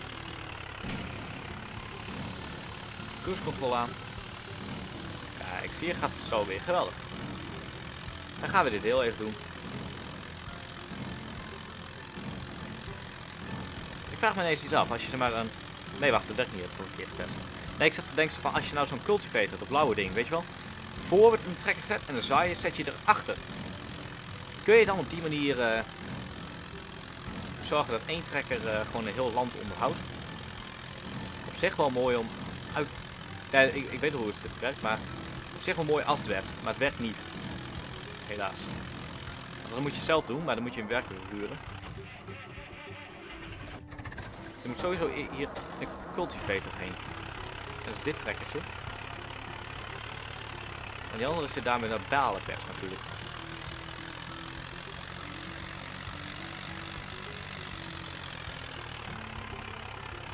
Cruise control aan. Kijk, zie je, gaat het zo weer. Geweldig. Dan gaan we dit deel even doen. Ik vraag me ineens iets af. Als je er maar een... Nee, wacht, dat werkt niet. Dat heb ik een keer getest. Nee, ik zat te denken van, als je nou zo'n cultivator, dat blauwe ding, weet je wel, voor met een trekker zet en een zaaier zet je erachter. Kun je dan op die manier zorgen dat één trekker gewoon een heel land onderhoudt? Op zich wel mooi om... Nee, ik weet hoe het werkt, maar op zich wel mooi als het werkt, maar het werkt niet. Helaas. Want dan moet je het zelf doen, maar dan moet je een werker huren. Je moet sowieso hier een cultivator heen. Dat is dit trekkertje. En die andere zit daarmee naar balenpers natuurlijk.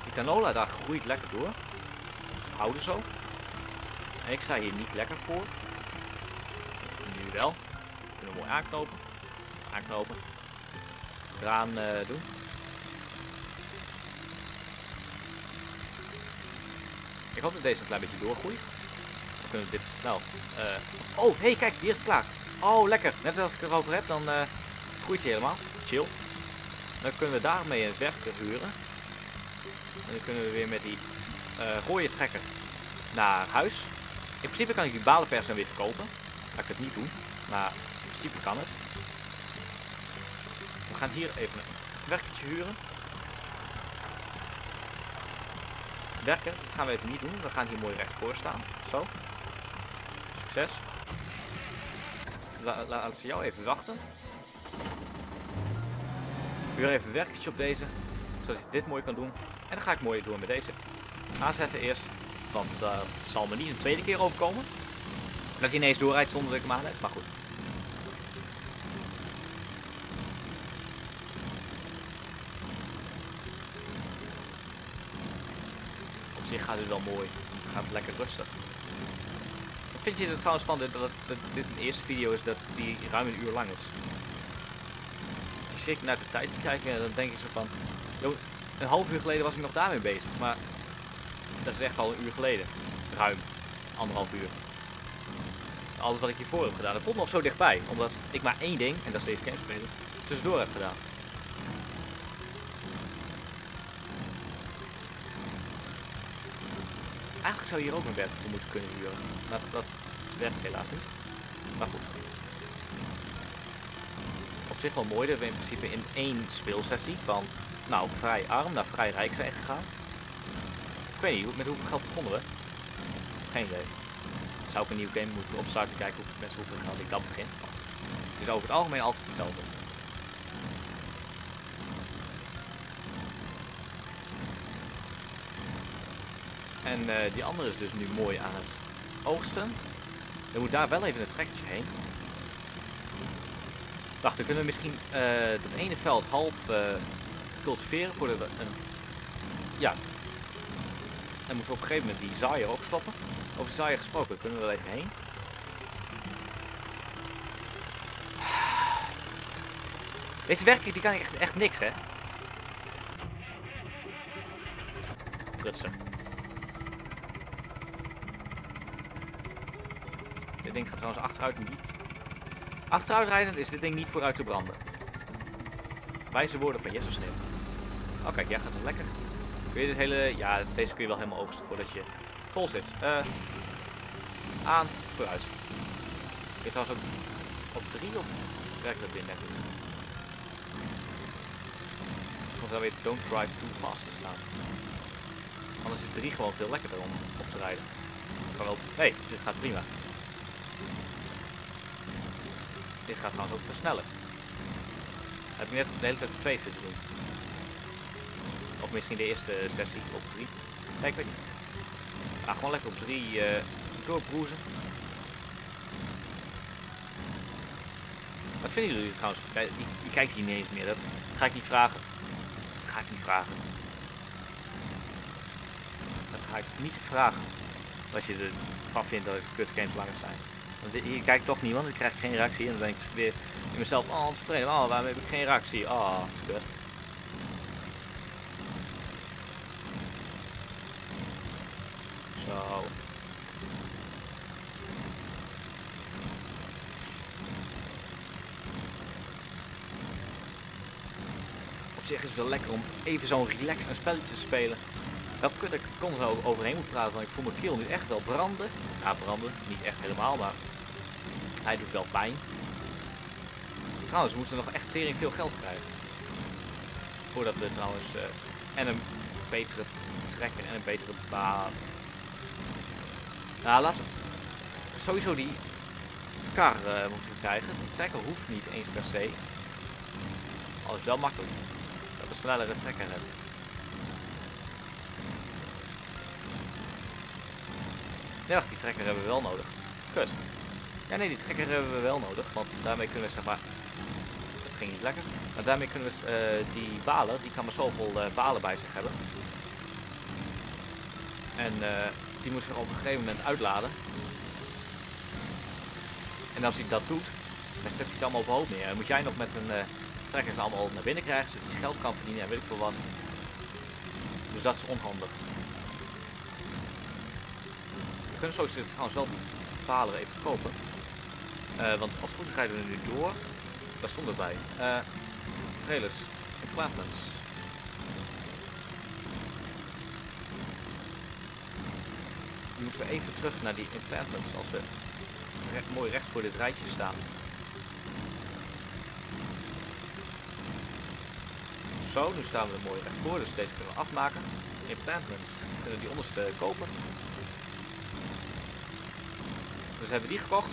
Die canola daar groeit lekker door. Houden zo. En ik sta hier niet lekker voor. Nu wel. Kunnen we mooi aanknopen. Eraan doen. Ik hoop dat deze een klein beetje doorgroeit. Dan kunnen we dit snel. Oh, hey, kijk, hier is het klaar. Oh, lekker. Net zoals ik erover heb, dan groeit hij helemaal. Chill. Dan kunnen we daarmee een werker huren. En dan kunnen we weer met die rode trekker naar huis. In principe kan ik die balenpers dan weer verkopen. Laat ik het niet doen. Maar in principe kan het. We gaan hier even een werkertje huren. Werken, dat gaan we even niet doen. We gaan hier mooi recht voor staan. Zo. Succes. Laat ze jou even wachten. Weer even een werkertje op deze. Zodat je dit mooi kan doen. En dan ga ik mooi door met deze. Aanzetten eerst, want dat zal me niet een tweede keer overkomen. Dat hij ineens doorrijdt zonder dat ik hem aan heb, maar goed. Op zich gaat het wel mooi, gaat het lekker rustig. Wat vind je er trouwens van dat dit een eerste video is dat die ruim een uur lang is? ik zit naar de tijd te kijken en dan denk ik zo van, joh, een half uur geleden was ik nog daarmee bezig, maar dat is echt al een uur geleden. Ruim. Anderhalf uur. Alles wat ik hiervoor heb gedaan, dat voelt nog zo dichtbij, omdat ik maar één ding, en dat is de games spelen, tussendoor heb gedaan. Eigenlijk zou hier ook een werk voor moeten kunnen huren, maar dat werkt helaas niet. Maar goed. Op zich wel mooi dat we in principe in één speelsessie van, nou, vrij arm naar vrij rijk zijn gegaan. Ik weet niet, met hoeveel geld begonnen we? Geen idee. Zou ik een nieuw game moeten opstarten, kijken hoeveel geld ik dan begin. Het is over het algemeen altijd hetzelfde. En die andere is dus nu mooi aan het oogsten. Er moet daar wel even een trekkertje heen. Wacht, dan kunnen we misschien dat ene veld half cultiveren voordat we een... Ja. Dan moeten we op een gegeven moment die zaaier ook stoppen. Over zaaier gesproken, kunnen we er even heen. Deze werking, die kan ik echt niks, hè. Prutsen. Dit ding gaat trouwens achteruit niet. Achteruitrijdend is dit ding niet vooruit te branden. Wijze woorden van Jesse Sneeuw. Oh kijk, jij gaat het lekker. Kun je dit hele... Ja, deze kun je wel helemaal oogsten voordat je vol zit. Aan, vooruit. Dit was op 3 of werkt dat weer net niet? Ik moet daar weer don't drive too fast te staan. Anders is 3 gewoon veel lekkerder om op te rijden. Nee, dit gaat prima. Dit gaat trouwens ook versnellen. Heb ik net de hele tijd op 2 zitten doen. Of misschien de eerste sessie op 3. Nee, ik weet niet. Ah, gewoon lekker op 3 doorbroezen. Wat vinden jullie trouwens? Je kijkt hier niet eens meer. Dat ga ik niet vragen. Dat ga ik niet vragen. Dat ga ik niet vragen. Als je ervan vindt dat het kutgames langer zijn. Want hier kijkt toch niemand, ik krijg geen reactie. En dan denk ik weer in mezelf, oh, ontevreden, oh, waarom heb ik geen reactie? Oh, kut. Zo. Op zich is het wel lekker om even zo'n relaxed spelletje te spelen. Wel kut dat ik er constant overheen moet praten, want ik voel mijn keel nu echt wel branden. Nou, branden, niet echt helemaal, maar hij doet wel pijn. Trouwens, we moeten nog echt tering veel geld krijgen. Voordat we trouwens en een betere trekker en een betere baan. Nou, laten we sowieso die kar moeten krijgen. Die trekker hoeft niet eens per se. Al is wel makkelijk dat we snellere trekker hebben. Nee, wacht, die trekker hebben we wel nodig. Kut. Ja, nee, die trekker hebben we wel nodig, want daarmee kunnen we, zeg maar... Dat ging niet lekker. Maar daarmee kunnen we die balen, die kan maar zoveel balen bij zich hebben. En die moet zich op een gegeven moment uitladen. En als hij dat doet, dan zet hij ze allemaal op hoop neer. Dan moet jij nog met een trekker ze allemaal naar binnen krijgen, zodat je geld kan verdienen en weet ik veel wat. Dus dat is onhandig. We kunnen sowieso trouwens wel die palen even kopen. Want als het goed is rijden we nu door. Daar stond het bij. Trailers. Emplacements. Nu moeten we even terug naar die emplacements als we mooi recht voor dit rijtje staan. Zo, nu staan we er mooi recht voor. Dus deze kunnen we afmaken. Emplacements. We kunnen die onderste kopen. Dus hebben die gekocht,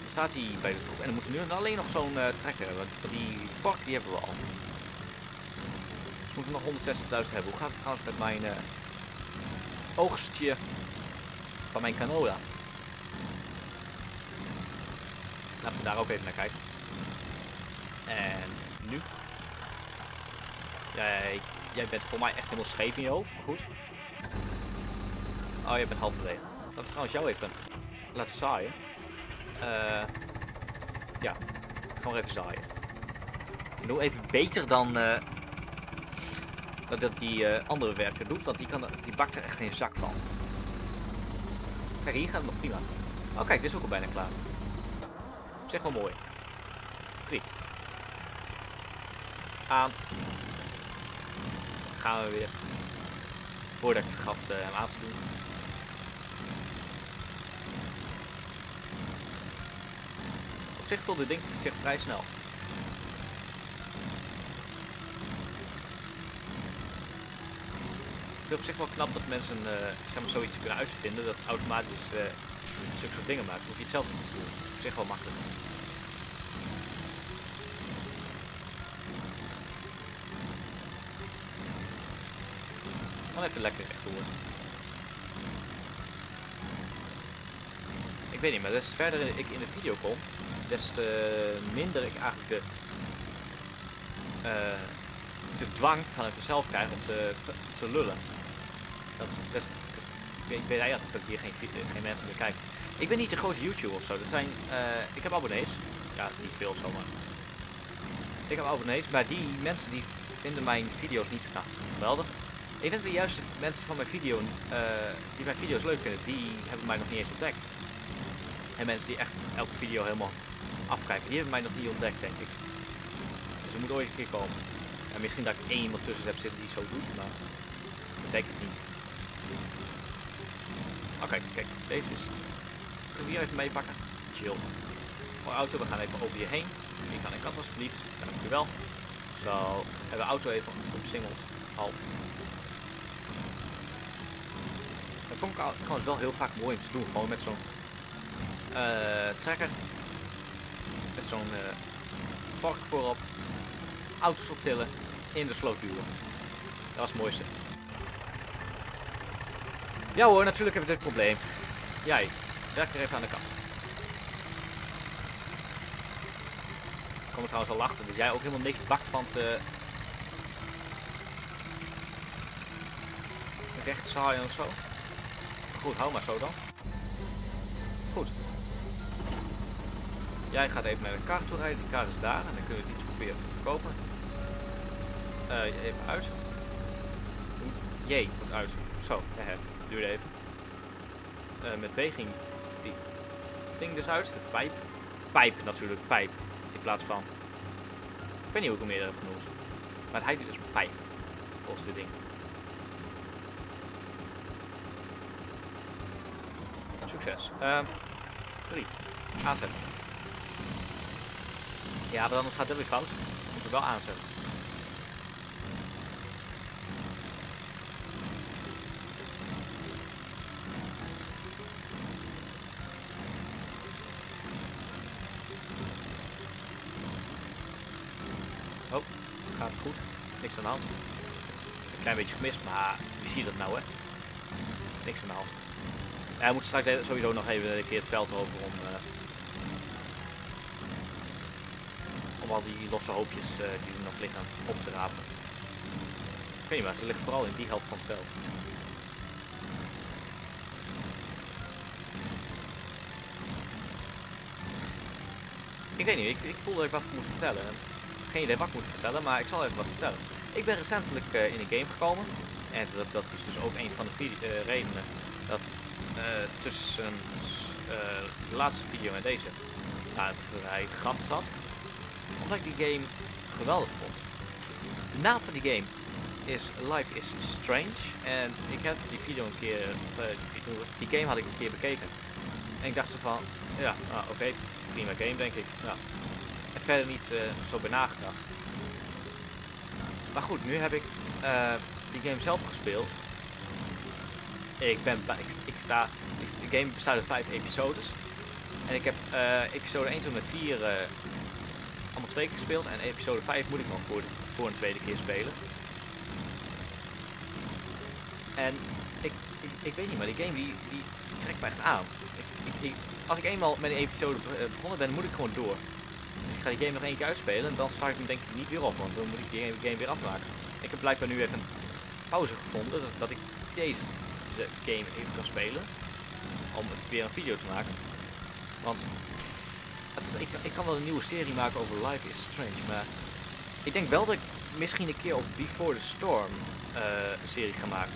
dan staat die bij de top. En dan moeten we nu alleen nog zo'n trekker hebben, want die vork die hebben we al. Dus moeten we nog 160.000 hebben. Hoe gaat het trouwens met mijn oogstje van mijn canola? Laten we daar ook even naar kijken. En nu? Jij bent voor mij echt helemaal scheef in je hoofd, maar goed. Oh, jij bent halverwege. Dat is trouwens jou even. Laten zaaien. Ja, gewoon even zaaien. Doe even beter dan dat die andere werker doet, want die bakt er echt geen zak van. Kijk, hier gaat het nog prima. Oh kijk, dit is ook al bijna klaar. Zeg wel mooi. 3. Aan. Gaan we weer. Voordat ik vergat hem aan te doen. Op zich vult dit ding zich vrij snel. Ik vind op zich wel knap dat mensen zeg maar zoiets kunnen uitvinden, dat automatisch zulke soort dingen maken. Hoef je het zelf niet te doen. Op zich wel makkelijk. Gewoon even lekker rechtdoor. Ik weet niet, maar des te verder ik in de video kom, des te minder ik eigenlijk de dwang vanuit mezelf krijg om te lullen. Dat is, ik weet eigenlijk dat hier geen mensen meer kijken. Ik ben niet de grote YouTuber ofzo. Ik heb abonnees. Ja, niet veel zomaar. Ik heb abonnees, maar die mensen die vinden mijn video's niet zo geweldig. Ik denk dat de juiste mensen van mijn video, die mijn video's leuk vinden, die hebben mij nog niet eens ontdekt. En mensen die echt elke video helemaal afkijken, die hebben mij nog niet ontdekt, denk ik. Dus er moet ooit een keer komen. En misschien dat ik één iemand tussen heb zitten die het zo doet, maar dat denk ik niet. Oké, kijk, deze is... Kunnen we hier even mee pakken? Chill. Voor auto, we gaan even over je heen. Hier kan ik af alsjeblieft. Dank je wel. Zo, hebben we auto even op singles. Half. Dat vond ik trouwens wel heel vaak mooi om te doen. Gewoon met zo'n trekker. Met zo'n vork voorop. Auto's optillen, in de sloot duwen. Dat was het mooiste. Ja hoor, natuurlijk heb ik dit probleem. Jij, werk er even aan de kant. Ik kom er trouwens al achter dat jij ook helemaal niks bakt van rechtshaaien of zo. Goed, hou maar zo dan. Goed. Jij gaat even naar de kar toe rijden, die kar is daar en dan kunnen we die proberen te verkopen. Even uit. Jee, moet uit. Zo, duurde even. Met B ging die ding dus uit, de pijp. Pijp natuurlijk, pijp. In plaats van... Ik weet niet hoe ik hem eerder heb genoemd. Maar hij doet dus pijp. Volgens dit ding. Succes. 3. Aanzetten. Ja, maar anders gaat dat weer fout. Moet je wel aanzetten. Oh, gaat goed. Niks aan de hand. Een klein beetje gemist, maar wie ziet dat nou, hè? Niks aan de hand. Hij moet straks sowieso nog even een keer het veld over om... al die losse hoopjes die er nog liggen op te rapen. Ik weet niet, maar ze liggen vooral in die helft van het veld. Ik weet niet, ik voel dat ik wat moet vertellen. Geen idee wat ik moet vertellen, maar ik zal even wat vertellen. Ik ben recentelijk in een game gekomen. En dat is dus ook een van de redenen dat tussen de laatste video en deze het gat zat. Omdat ik die game geweldig vond. De naam van die game is Life is Strange. En ik heb die video een keer, die game had ik een keer bekeken. En ik dacht van, ja, oké, prima game denk ik. Ja. En verder niet zo bij nagedacht. Maar goed, nu heb ik die game zelf gespeeld. De game bestaat uit 5 episodes. En ik heb episode 1 tot en met 4... allemaal 2 keer gespeeld en episode 5 moet ik nog voor een tweede keer spelen. En ik weet niet, maar die game die trekt me echt aan. Als ik eenmaal met een episode begonnen ben, moet ik gewoon door. Dus ik ga die game nog 1 keer uitspelen en dan start ik hem denk ik niet weer op, want dan moet ik die game weer afmaken. Ik heb blijkbaar nu even een pauze gevonden dat ik deze game even kan spelen. Om weer een video te maken. Want... Ik kan wel een nieuwe serie maken over Life is Strange, maar Ik denk wel dat ik misschien een keer op Before the Storm een serie ga maken.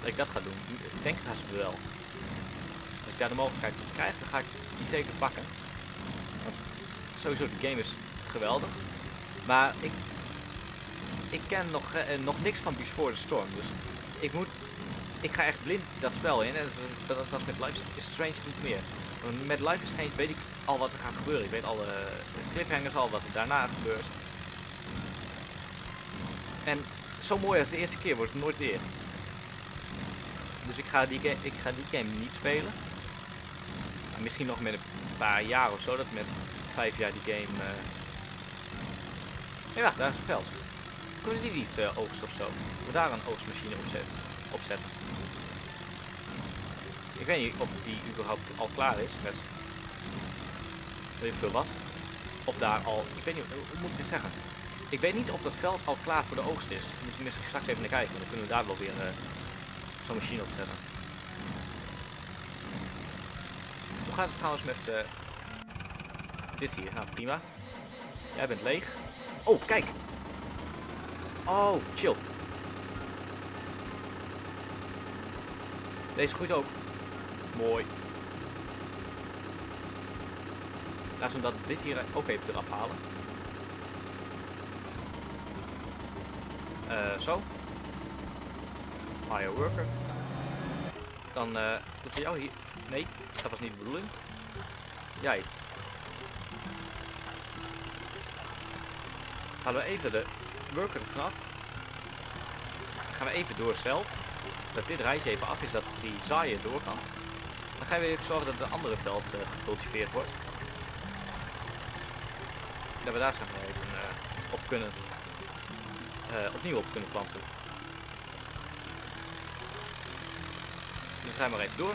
Dat ik dat ga doen. Ik denk het haast wel. Als ik daar de mogelijkheid tot krijg, dan ga ik die zeker pakken. Want sowieso de game is geweldig. Maar ik ken nog niks van Before the Storm. Dus ik ga echt blind dat spel in. En dat is met Life is Strange niet meer. Want met Life is Strange weet ik al wat er gaat gebeuren. Ik weet alle cliffhangers al, wat er daarna gebeurt. En zo mooi als de eerste keer wordt het nooit weer. Dus ik ga die game niet spelen. Maar misschien nog met een paar jaar of zo. Dat met 5 jaar die game... Nee, wacht, daar is een veld. Kunnen die niet oogsten of zo? We daar een oogstmachine opzetten. Ik weet niet of die überhaupt al klaar is met... Weet je veel wat? Of daar al... Ik weet niet, hoe moet ik dit zeggen? Ik weet niet of dat veld al klaar voor de oogst is. Moet ik misschien straks even naar kijken. Dan kunnen we daar wel weer... zo'n machine opzetten. Hoe gaat het trouwens met dit hier? Nou, prima. Jij bent leeg. Oh, kijk! Oh, chill. Deze groeit ook. Mooi. Laten we dat dit hier ook even eraf halen. Zo. Hire worker. Dan doet hij jou hier. Nee, dat was niet de bedoeling. Jij. Halen we even de worker er vanaf. Dan gaan we even door zelf. Dat dit rijtje even af is, dat die zaaier door kan. Dan gaan we even zorgen dat het andere veld gecultiveerd wordt. Dat we daar straks even op kunnen. Opnieuw op kunnen planten. Dus ga maar even door.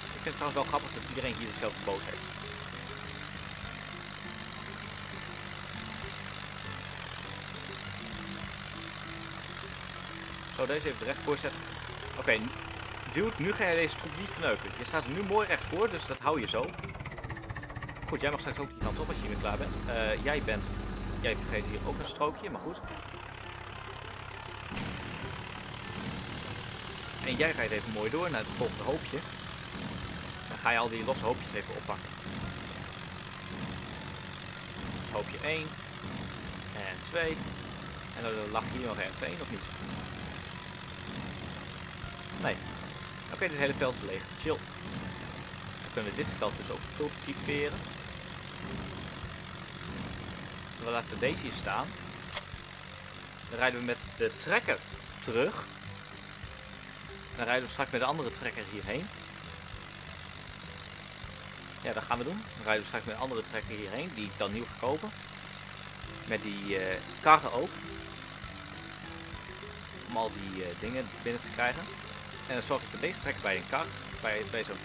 Ik vind het trouwens wel grappig dat iedereen hier dezelfde boot heeft. Zo, deze even recht voor zetten. Oké, dude, nu ga je deze troep niet verneuken. Je staat nu mooi recht voor, dus dat hou je zo. Goed, jij mag straks ook die kant op als je weer klaar bent. Jij vergeet hier ook een strookje, maar goed. En jij rijdt even mooi door naar het volgende hoopje. Dan ga je al die losse hoopjes even oppakken. Hoopje 1. En 2. En dan lag hier nog ergens 1 of niet? Nee. Oké, dit hele veld is leeg. Chill. Dan kunnen we dit veld dus ook cultiveren. We laten deze hier staan. Dan rijden we met de trekker terug. Dan rijden we straks met de andere trekker hierheen. Ja, dat gaan we doen. Dan rijden we straks met de andere trekker hierheen, die ik dan nieuw ga kopen. Met die karren ook. Om al die dingen binnen te krijgen. En dan zorg ik dat deze trekker bij een kar, bij zo'n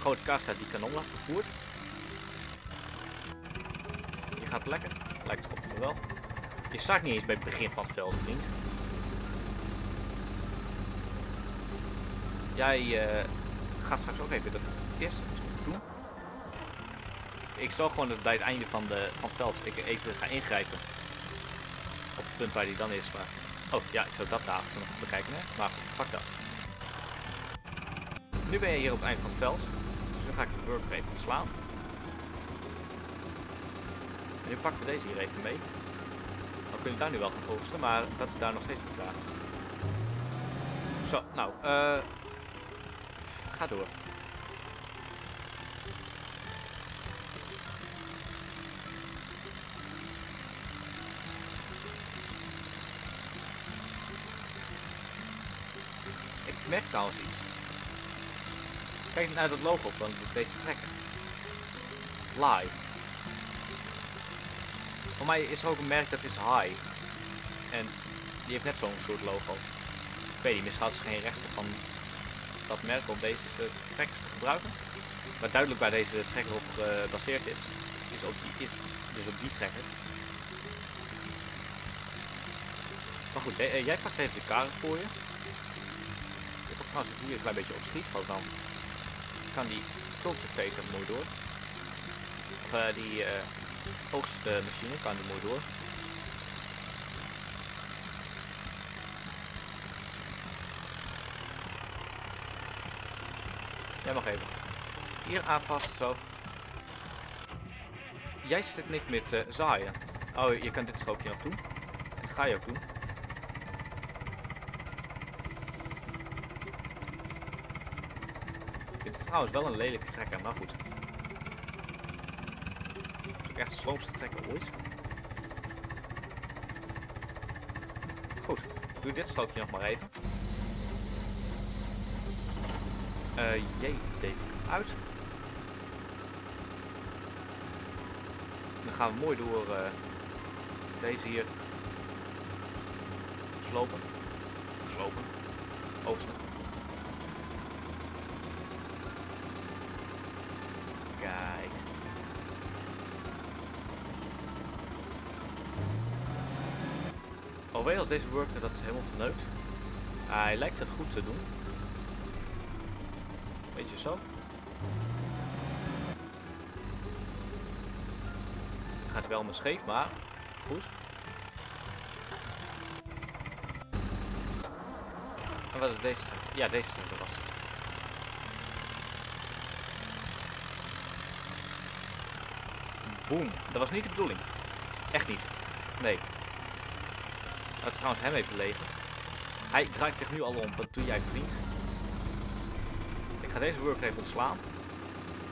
grote kar staat die kanon vervoert. Je gaat lekker. Lijkt erop voor wel. Je staat niet eens bij het begin van het veld, vriend. Jij gaat straks ook even dat eerst doen. Ik zal gewoon dat bij het einde van het veld ik even ga ingrijpen. Op het punt waar die dan is. Maar... Oh ja, ik zou dat daarachter nog bekijken. Hè? Maar fuck dat. Nu ben je hier op het eind van het veld. Dus nu ga ik de worker even ontslaan. En nu pakken we deze hier even mee. Dan kun je daar nu wel gaan oogsten, maar dat is daar nog steeds niet klaar. Zo, nou, ga door. Ik merk trouwens iets. Kijk naar dat logo van deze trekker. Live. Voor mij is er ook een merk dat is High. En die heeft net zo'n soort logo. Ik weet niet, misschien had ze geen rechten van dat merk om deze trekkers te gebruiken. Maar duidelijk waar deze trekker op gebaseerd is dus op die trekker. Maar goed, jij pakt even de kar voor je. Ik hoop trouwens dat hier een klein beetje opschiet, want dan kan die cultivator moeidoor. Of die oogstmachine kan die moeidoor. Jij mag even. Hier aan vast, zo. Jij zit niet met zaaien. Oh, je kan dit strookje nog doen. Dat ga je ook doen. Dit is trouwens wel een lelijke trekker, maar goed. Dat is ook echt de sloopste trekker ooit. Goed, doe dit strookje nog maar even. Jee, deed ik uit. Dan gaan we mooi door deze hier slopen. Slopen. Oogsten. Kijk. Alweer als deze worker dat helemaal verneukt. Hij lijkt het goed te doen. Beetje zo. Gaat wel maar scheef, maar goed. En wat is deze? Ja, deze was het. Boom. Dat was niet de bedoeling. Echt niet. Nee. Dat is trouwens hem even leven. Hij draait zich nu al om. Wat doe jij, vriend? Ik ga deze worker even ontslaan.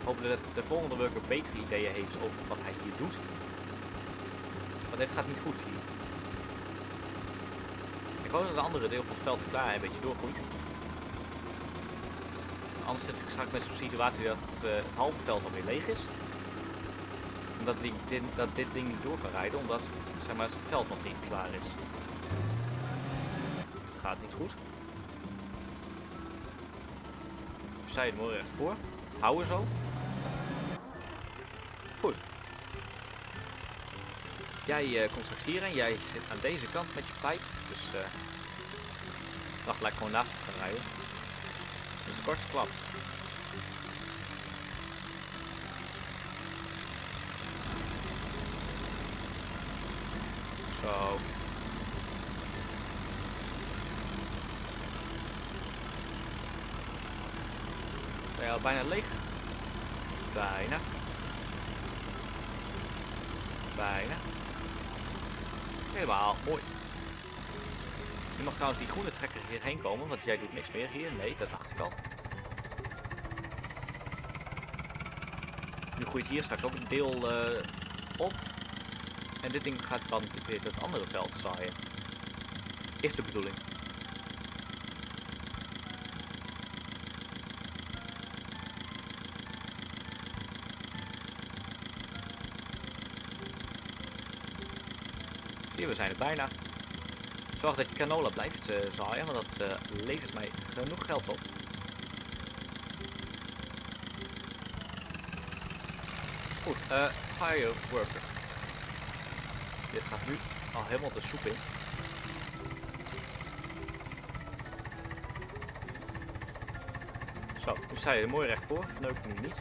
Hopen dat de volgende worker betere ideeën heeft over wat hij hier doet. Want dit gaat niet goed hier. Ik hoop dat het andere deel van het veld er klaar een beetje doorgroeit. Anders zit ik straks met zo'n situatie dat het halve veld alweer leeg is. Omdat dit ding niet door kan rijden, omdat zeg maar, het veld nog niet klaar is. Het gaat niet goed. Zij het mooi recht voor. Houden zo. Goed. Jij komt straks hierin. Jij zit aan deze kant met je pijp. Dus ik dacht, laat ik gewoon naast me gaan rijden. Dus een korte klap. Zo. Ja, bijna leeg. Bijna. Bijna. Helemaal mooi. Je mag trouwens die groene trekker hierheen komen, want jij doet niks meer hier. Nee, dat dacht ik al. Nu groeit hier straks ook een deel op. En dit ding gaat dan weer dat andere veld zaaien. Is de bedoeling. We zijn er bijna. Zorg dat je canola blijft zaaien, want dat levert mij genoeg geld op. Goed, hire worker. Dit gaat nu al helemaal de soep in. Zo, nu sta je er mooi recht voor. Verneuk nu niet.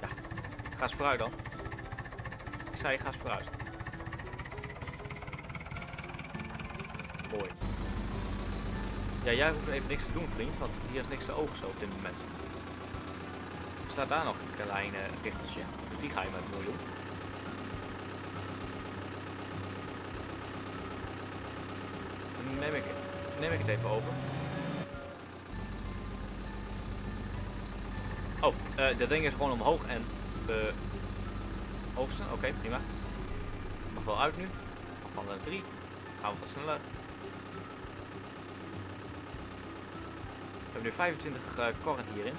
Ja, ga eens vooruit dan. Ik zei, ga eens vooruit. Mooi. Ja, jij hoeft even niks te doen, vriend, want hier is niks te oogsten op dit moment. Er staat daar nog een klein richteltje, dus die ga je maar mooi doen. Dan neem ik het even over. Oh, dat ding is gewoon omhoog en oogsten. Oké, prima. Mag wel uit nu. Van de 3. Gaan we wat sneller. We hebben nu 25 korren hierin.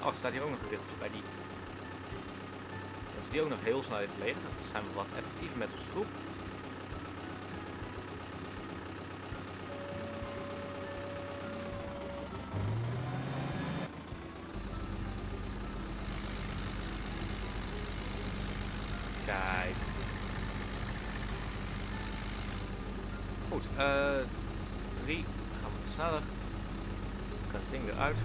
Oh, er staat hier ook nog een richteltje bij die. Dat is die ook nog heel snel even leeg. Dus zijn we wat effectiever met ons troep. Kijk. Goed, 3. Gaan we sneller. Ik ga het ding eruit.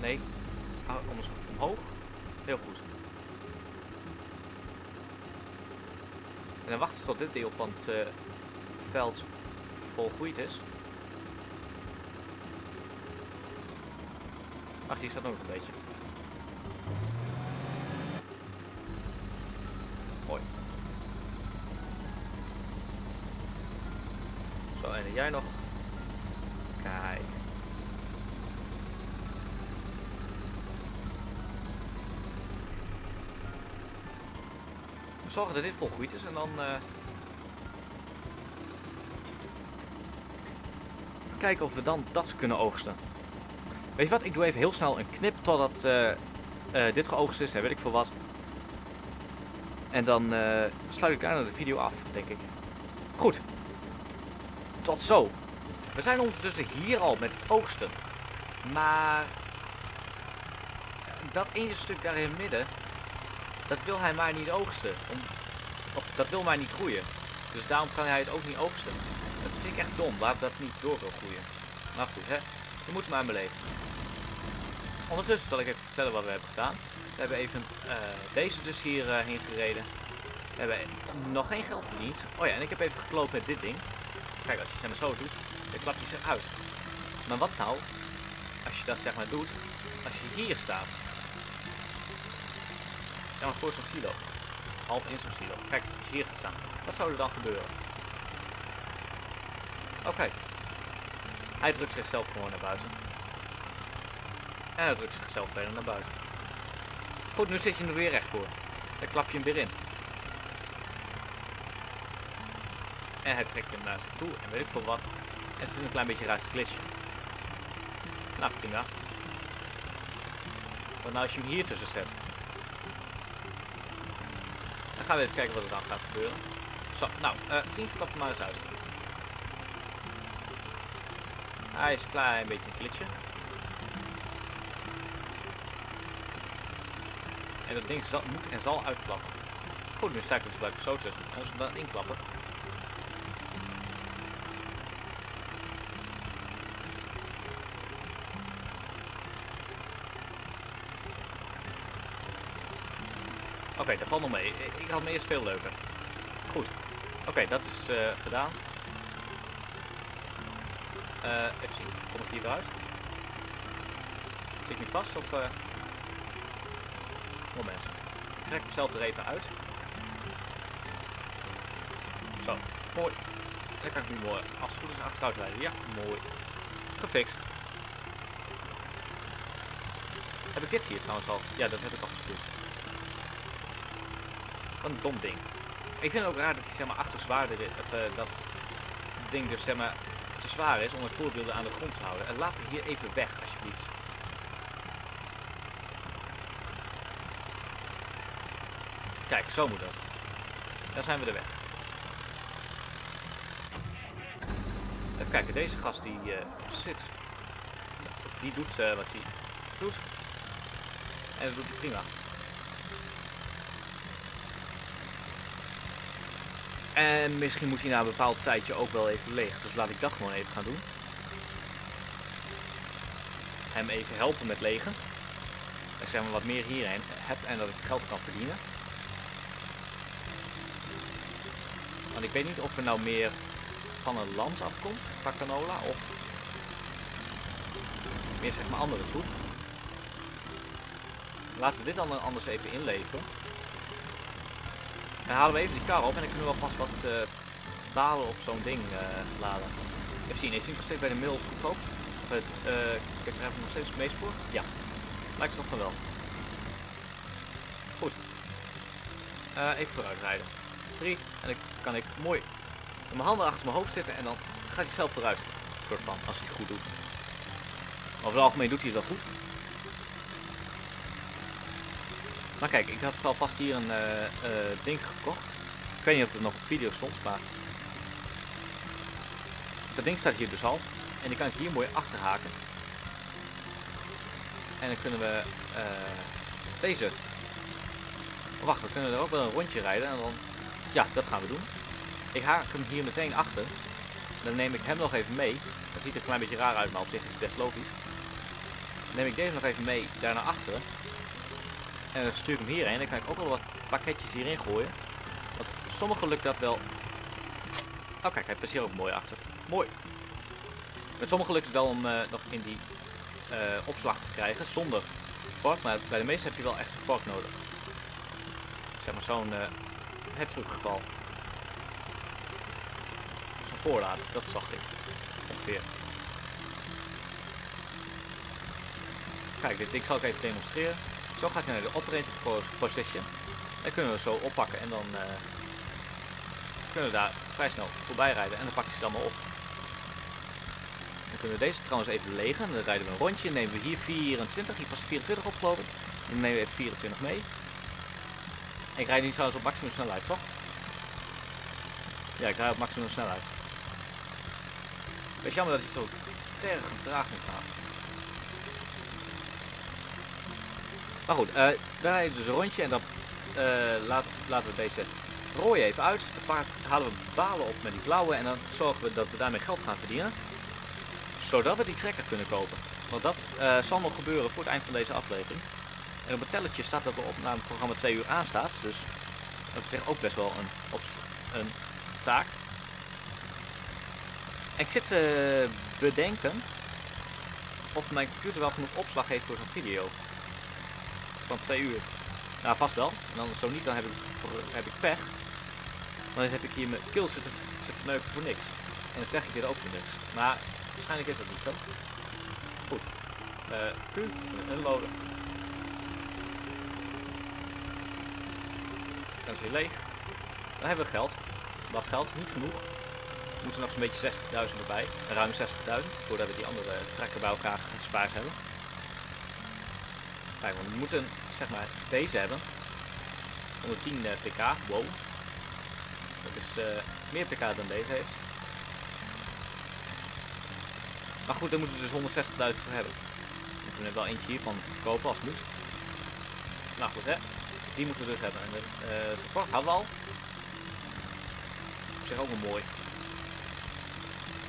Nee. Ga andersom omhoog. Heel goed. En dan wachten ze tot dit deel van het veld volgroeid is. Ach, hier staat ook een beetje. Mooi. Zo, en jij nog. Kijk. We zorgen dat dit volgroeid is en dan... kijken of we dan dat kunnen oogsten. Weet je wat, ik doe even heel snel een knip totdat dit geoogst is en weet ik veel wat. En dan sluit ik daarna de video af, denk ik. Goed. Tot zo. We zijn ondertussen hier al met het oogsten. Maar dat ene stuk daar in het midden, dat wil hij maar niet oogsten. Of dat wil maar niet groeien. Dus daarom kan hij het ook niet oogsten. Dat vind ik echt dom, waarom dat niet door wil groeien. Maar goed, hè. Je moet het maar beleven. Ondertussen zal ik even vertellen wat we hebben gedaan. We hebben even deze dus hierheen gereden. We hebben nog geen geld verdiend. Oh ja, en ik heb even geklopt met dit ding. Kijk, als je het zo doet, dan klap je ze uit. Maar wat nou, als je dat zeg maar doet, als je hier staat. Zeg maar voor zo'n silo. Half in zo'n silo. Kijk, als je hier gaat staan. Wat zou er dan gebeuren? Oké. Hij drukt zichzelf gewoon naar buiten. En hij drukt zichzelf verder naar buiten. Goed, nu zit je er weer recht voor. Dan klap je hem weer in. En hij trekt hem naar zich toe en weet ik veel wat. En zit een klein beetje raar te glitchen. Nou, prima. Wat nou als je hem hier tussen zet? Dan gaan we even kijken wat er dan gaat gebeuren. Zo, nou, vriend, klap hem maar eens uit. Hij is klaar, een beetje een glitchen. En dat ding moet en zal uitklappen. Goed, nu sta ik dus blijkbaar zo tussen. En als we dan inklappen. Oké, dat valt nog mee. Ik had me eerst veel leuker. Goed. Oké, dat is gedaan. Even zien, kom ik hier weer uit? Zit ik nu vast of... Oh mensen, ik trek mezelf er even uit. Zo, mooi. Dan kan ik nu mooi als het goed is achteruit rijden. Ja, mooi. Gefixt. Heb ik dit hier trouwens al? Ja, dat heb ik al gespoeld. Wat een dom ding. Ik vind het ook raar dat hij zeg maar achter zwaarder dit, of dat het ding dus zeg maar te zwaar is om het voorbeelden aan de grond te houden. En laat me hier even weg, alsjeblieft. Kijk, zo moet dat. Daar zijn we de weg. Even kijken, deze gast die zit. Of die doet wat hij doet. En dat doet hij prima. En misschien moet hij na een bepaald tijdje ook wel even leeg. Dus laat ik dat gewoon even gaan doen. Hem even helpen met legen. Dat ik zeg maar wat meer hierheen heb en dat ik geld kan verdienen. Want ik weet niet of er nou meer van een land afkomt, Pacanola, of meer zeg maar andere troep. Laten we dit dan anders even inleveren. Dan halen we even die kar op en dan kunnen we alvast wat balen op zo'n ding laden. Even zien, is die nog steeds bij de middel goedkoop? Ik heb er nog steeds het meest voor. Ja, lijkt het nog van wel. Goed. Even vooruit rijden. 3 en dan kan ik mooi met mijn handen achter mijn hoofd zitten en dan gaat hij zelf vooruit. Een soort van, als hij het goed doet. Over het algemeen doet hij het wel goed. Maar kijk, ik had alvast hier een ding gekocht. Ik weet niet of het nog op video stond, maar... Dat ding staat hier dus al. En die kan ik hier mooi achterhaken. En dan kunnen we deze... Wacht, we kunnen er ook wel een rondje rijden en dan... Ja, dat gaan we doen. Ik haak hem hier meteen achter. Dan neem ik hem nog even mee. Dat ziet er een klein beetje raar uit, maar op zich is het best logisch. neem ik deze nog even mee daar naar achteren. En dan stuur ik hem hierheen. Dan kan ik ook wel wat pakketjes hierin gooien. Want sommigen lukt dat wel. Oh kijk, hij past hier ook mooi achter. Mooi. Met sommigen lukt het wel om nog in die opslag te krijgen zonder vork. Maar bij de meeste heb je wel echt een vork nodig. Zeg maar zo'n hefvloekgeval. Zo'n voorraad, dat zag ik. Ongeveer. Kijk, dit ding zal ik even demonstreren. Zo gaat hij naar de operating position. En kunnen we zo oppakken en dan kunnen we daar vrij snel voorbij rijden. En dan pakt hij ze allemaal op. Dan kunnen we deze trouwens even legen. Dan rijden we een rondje. Nemen we hier 24. Hier past 24 op, geloof ik. Dan nemen we even 24 mee. En ik rijd nu trouwens op maximum snelheid, toch? Ja, ik rijd op maximum snelheid. Het is jammer dat hij zo terg traag moet gaan. Maar goed, daar rijden we dus een rondje en dan laten we deze rooien even uit. Dan halen we balen op met die blauwe en dan zorgen we dat we daarmee geld gaan verdienen. Zodat we die trekker kunnen kopen. Want dat zal nog gebeuren voor het eind van deze aflevering. En op het telletje staat dat de opnameprogramma 2 uur aanstaat. Dus dat is ook best wel een taak. En ik zit te bedenken of mijn computer wel genoeg opslag heeft voor zo'n video. Van 2 uur. Nou, vast wel. En anders zo niet, dan heb ik pech. Dan heb ik hier mijn kills zitten te verneuken voor niks. En dan zeg ik dit ook voor niks. Maar waarschijnlijk is dat niet zo. Goed. Q en loaden. Dan is hij leeg. Dan hebben we geld. Wat geld? Niet genoeg. We moeten nog zo'n beetje 60.000 erbij. Ruim 60.000. Voordat we die andere trekken bij elkaar gespaard hebben. Kijk, we moeten zeg maar deze hebben. 110 pk, wow. Dat is meer pk dan deze heeft. Maar goed, daar moeten we dus 160.000 voor hebben. We kunnen er wel eentje hiervan verkopen als het moet. Nou goed hè, die moeten we dus hebben. En de vorige hadden we al. Op zich ook wel mooi.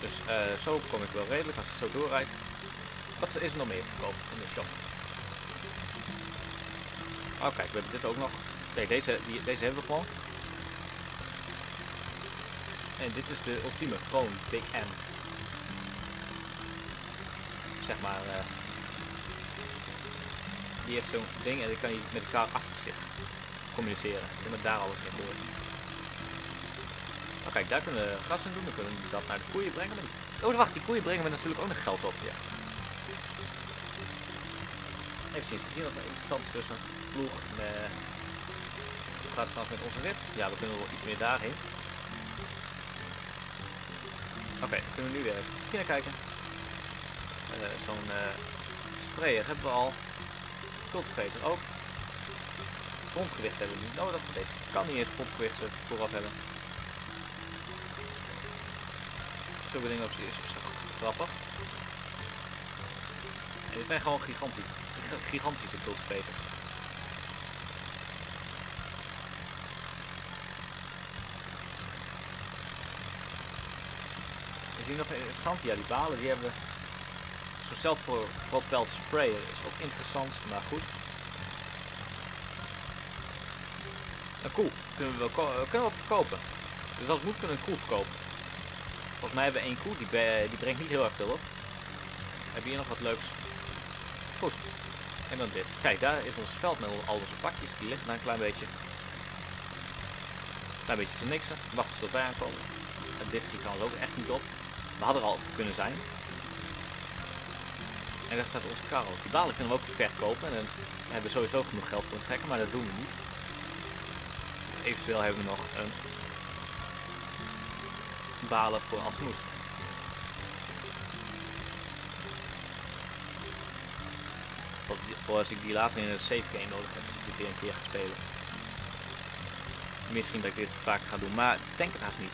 Dus zo kom ik wel redelijk als het zo doorrijdt. Wat is er nog meer te koop in de shop? Oh kijk, we hebben dit ook nog. Nee, deze hebben we gewoon. En dit is de ultieme, gewoon Big M. Zeg maar, die heeft zo'n ding en dan kan je met elkaar achter zich communiceren. En met daar alles in horen. Nou kijk, daar kunnen we gas in doen, dan kunnen we dat naar de koeien brengen. Oh wacht, die koeien brengen we natuurlijk ook nog geld op, ja. Even zien, zit hier nog een interessant tussen. Ploeg, hoe gaat het straks met onze rit? Ja, we kunnen wel iets meer daarheen. Oké, dan kunnen we nu weer even naar kijken. Zo'n sprayer hebben we al. Cultivator ook. Frontgewicht hebben we niet nodig. Deze kan niet eens frontgewichten vooraf hebben. Zulke dingen op zich grappig. En dit zijn gewoon gigantische cultivators. Is hier nog interessant? Ja, die balen die hebben we. Zo'n zelfpropelled sprayer is ook interessant, maar goed. Een koe kunnen we wel verkopen. Dus als het moet kunnen we een koe verkopen. Volgens mij hebben we één koe, die brengt niet heel erg veel op. We hebben hier nog wat leuks. Goed. En dan dit. Kijk, daar is ons veld met al onze pakjes. Die liggen daar een klein beetje. Te niksen. Wachten tot wij aankomen. En dit schiet trouwens ook echt niet op. We hadden er al kunnen zijn. En daar staat onze kar op. Die balen kunnen we ook verkopen. En dan hebben we sowieso genoeg geld voor een trekker. Maar dat doen we niet. Eventueel hebben we nog een balen voor als het moet. Voor als ik die later in een safe game nodig heb, als ik die weer een keer ga spelen. Misschien dat ik dit vaak ga doen, maar denk het haast niet.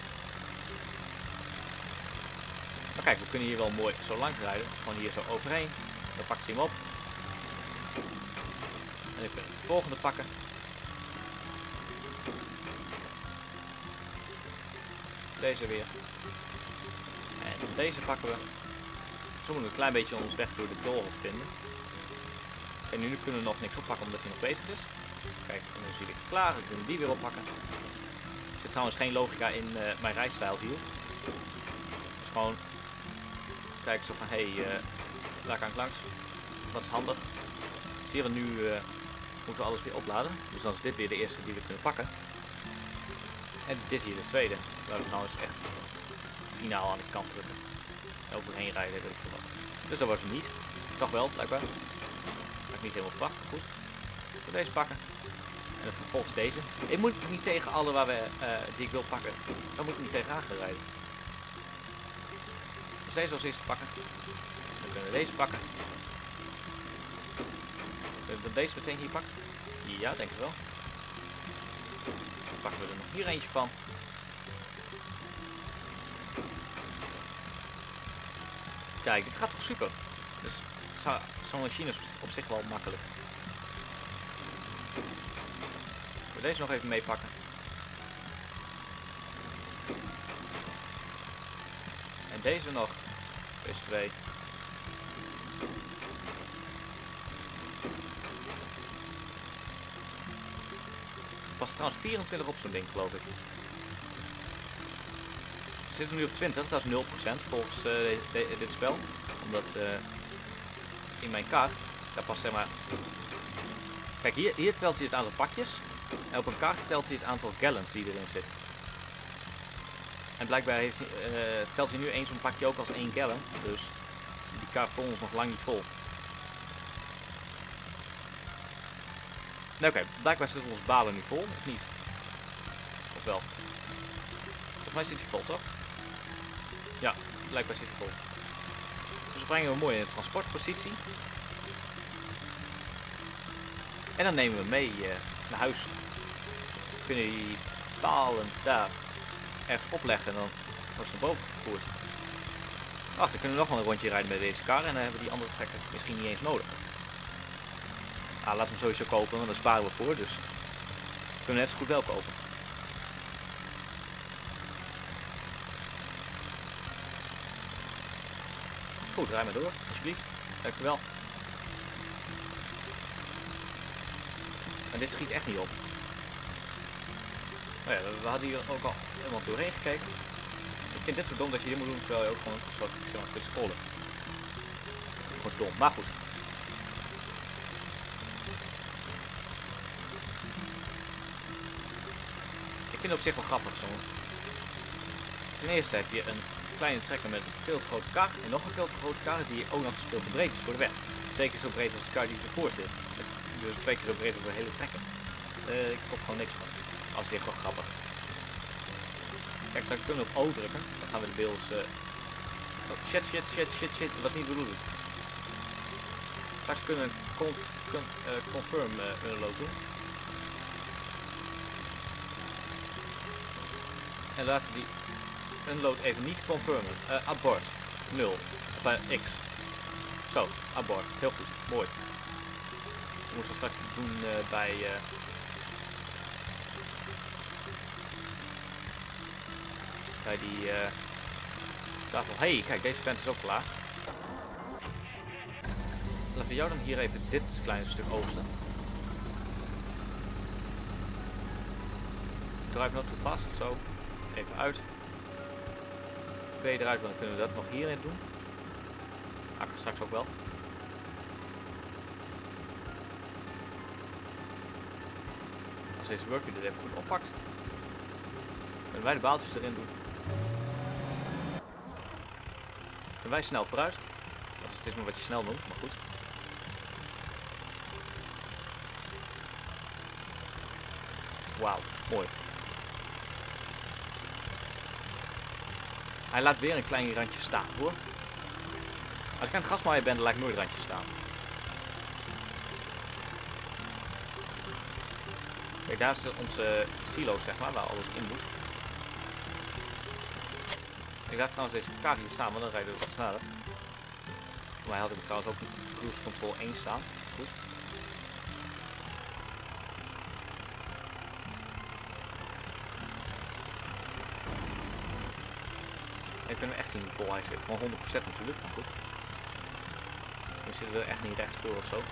Maar kijk, we kunnen hier wel mooi zo langs rijden. Gewoon hier zo overheen. Dan pakt hij hem op. En ik ben de volgende pakken. Deze weer. En deze pakken we. Zo moeten we een klein beetje ons weg door de doolhof vinden. En nu kunnen we nog niks oppakken omdat hij nog bezig is. Kijk, en dan zie ik klaar. Ik kunnen die weer oppakken. Er zit trouwens geen logica in mijn rijstijl hier. Dus gewoon kijken zo van, hé, daar kan ik langs. Dat is handig. Zie je, want nu moeten we alles weer opladen. Dus dan is dit weer de eerste die we kunnen pakken. En dit hier de tweede. Waar we trouwens echt finaal aan de kant drukken. En overheen rijden, weet ik veel wat. Dus dat was hem niet. Toch wel, blijkbaar. Maar ik niet helemaal verwacht, maar goed. Ik wil deze pakken. En dan vervolgens deze. Ik moet niet tegen alle waar we, die ik wil pakken. Dan moet ik niet tegenaan gaan rijden. Dus deze als eerste pakken. Dan kunnen we deze pakken. Kunnen we deze meteen hier pakken? Ja, denk ik wel. Dan pakken we er nog hier eentje van. Kijk, dit gaat toch super. Dus zo'n machine is op zich wel makkelijk. Ik wil deze nog even meepakken. En deze nog. Deze twee. Pas trouwens 24 op zo'n ding, geloof ik. We zitten nu op 20, dat is 0% volgens dit spel. Omdat in mijn kaart, daar past zeg maar... Kijk, hier telt hij het aantal pakjes. En op een kaart telt hij het aantal gallons die erin zit. En blijkbaar heeft hij, telt hij nu eens zo'n pakje ook als 1 gallon. Dus zit die kaart voor ons nog lang niet vol. Nou, oké, blijkbaar zitten onze balen nu vol, of niet? Of wel? Volgens mij zit hij vol, toch? Ja, blijkbaar zit hij vol. Dus we brengen hem mooi in de transportpositie. En dan nemen we mee naar huis. We kunnen die balen daar ergens opleggen en dan wordt ze naar boven gevoerd. Ach, dan kunnen we nog wel een rondje rijden met deze kar en dan hebben we die andere trekker misschien niet eens nodig. Ah, laten we hem sowieso kopen, want daar sparen we voor, dus we kunnen net zo goed wel kopen. Goed, rij maar door, alsjeblieft. Dankjewel. En dit schiet echt niet op. Nou ja, we hadden hier ook al helemaal doorheen gekeken. Ik vind dit zo dom dat je dit moet doen, terwijl je ook gewoon zo kunt scrollen. Gewoon dom, maar goed. Ik vind het op zich wel grappig zo. Ten eerste heb je een kleine trekker met een veel te grote kar en nog een veel te grote kar die ook nog eens veel te breed is voor de weg. Zeker zo breed als de kar die ervoor zit. Dus 2 keer zo breed als de hele trekker. Ik koop gewoon niks van. Op zich wel grappig. Kijk, dan kunnen we op O drukken. Dan gaan we de beels... Oh, shit. Dat was niet de bedoeling. Straks kunnen we confirm unload doen. En laten we die unload even niet confirmen. Abort. 0. Of X. Zo, abort. Heel goed. Mooi. Dat moeten we straks doen bij... bij die tafel. Hé, kijk, deze vent is ook klaar. Laten we jou dan hier even dit kleine stuk oogsten. Drive not too fast, zo. Even uit. Twee eruit, want dan kunnen we dat nog hierin doen. Akker straks ook wel. Als deze worker dit even goed oppakt, kunnen wij de baaltjes erin doen. Kunnen wij snel vooruit. Het is maar wat je snel noemt, maar goed. Wauw, mooi. Hij laat weer een klein randje staan, hoor. Als ik aan het gasmaaien ben, dan laat ik nooit randjes staan. Kijk, daar zit onze silo, zeg maar, waar alles in moet. Ik laat trouwens deze kaart hier staan, want dan rijden we wat sneller. Voor mij had ik trouwens ook cruise control 1 staan. Goed. Dan kunnen we echt zien hoe vol hij zit. Gewoon 100% natuurlijk, maar goed. We zitten er echt niet recht voor of zo.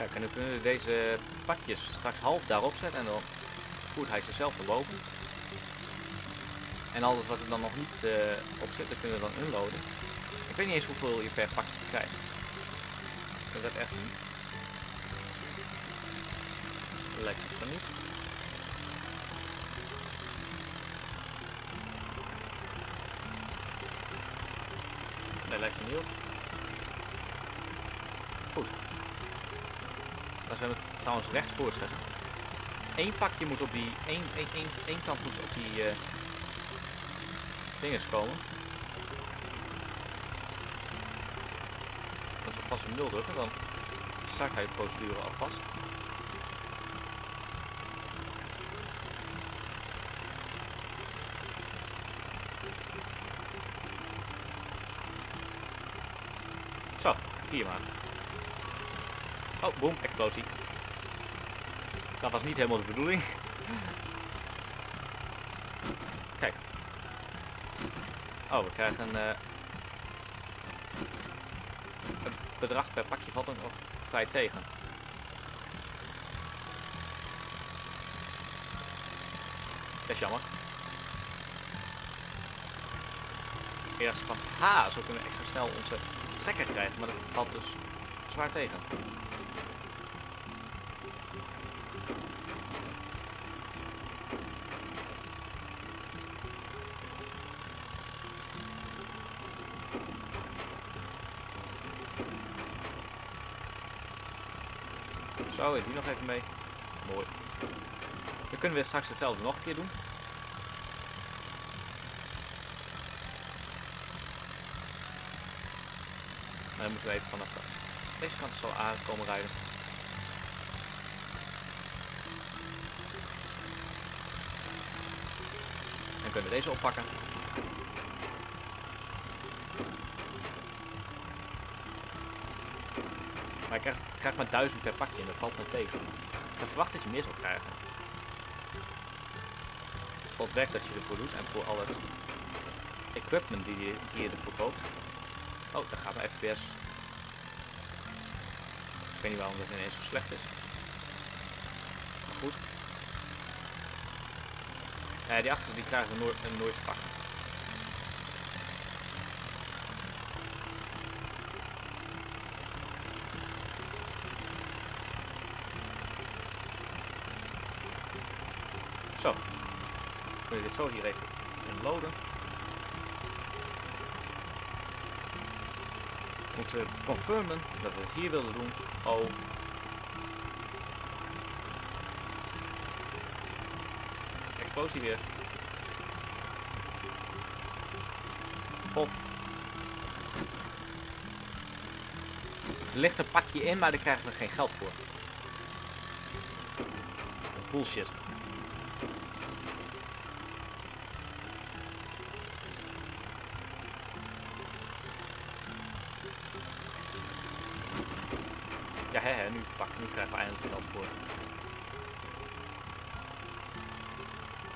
Kijk, en dan kunnen we deze pakjes straks half daarop zetten en dan voert hij zichzelf naar boven. En alles wat er dan nog niet op zit, dat kunnen we dan unloaden. Ik weet niet eens hoeveel je per pakje krijgt. Kunnen we dat echt zien? Lijkt het van niet. Nee, lijkt het niet op. Goed. Dan zijn we trouwens recht voor zetten. Eén pakje moet op die... één kant moet op die... dinges komen. Als we vast op 0 drukken, dan start hij de procedure alvast. Zo, hier maar. Oh, boom, explosie. Dat was niet helemaal de bedoeling. Kijk. Oh, we krijgen het bedrag per pakje valt nog vrij tegen. Dat is jammer. Eerst van, ha, zo kunnen we extra snel onze trekker krijgen, maar dat valt dus zwaar tegen. Zo, die nog even mee. Mooi. Dan kunnen we straks hetzelfde nog een keer doen. En dan moeten we even vanaf deze kant zo aankomen rijden. Dan kunnen we deze oppakken. Maar ik krijg maar 1000 per pakje en dat valt me tegen. Ik verwacht dat je meer zal krijgen. Voor het werk dat je ervoor doet en voor al het equipment die je ervoor koopt. Oh, daar gaat mijn FPS. Ik weet niet waarom dat ineens zo slecht is. Maar goed. Die achterste die krijgen we nooit te pakken. Zo, kun je dit zo hier even inloaden. We moeten confirmen dat we het hier wilden doen. Oh. Explosie weer. Pof. Er ligt een pakje in, maar daar krijgen we geen geld voor. Bullshit. Ja, nu krijgen we eindelijk geld voor.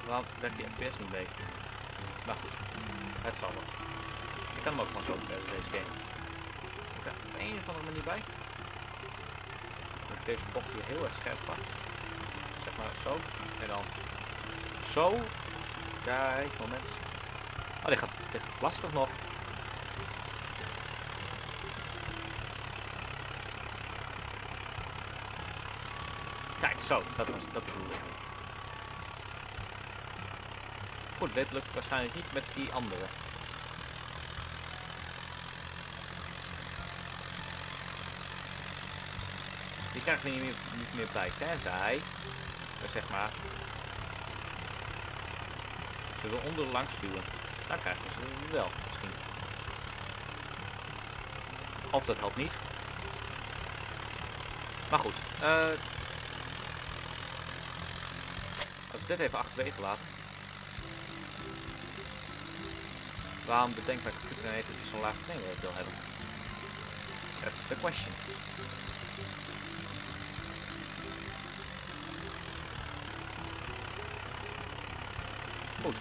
Waarom werkt die FPS niet mee? Maar goed, het zal wel. Ik kan hem ook gewoon zo verder, deze game. Ik krijg er op een of andere manier bij. Moet ik deze bocht hier heel erg scherp pakken. Zeg maar zo. En dan zo. Kijk, moment. Oh, dit gaat lastig nog. Kijk, zo, dat bedoel ik. Goed, dit lukt waarschijnlijk niet met die andere. Die krijgen we niet meer bij, tenzij we zeg maar zullen we onderlangs duwen. Dan krijgen we ze wel, misschien. Of dat helpt niet. Maar goed, als we dit even achterwege laten. Waarom bedenkt mijn computer ineens dat hij zo'n laag framerate wil hebben? That's the question. Goed.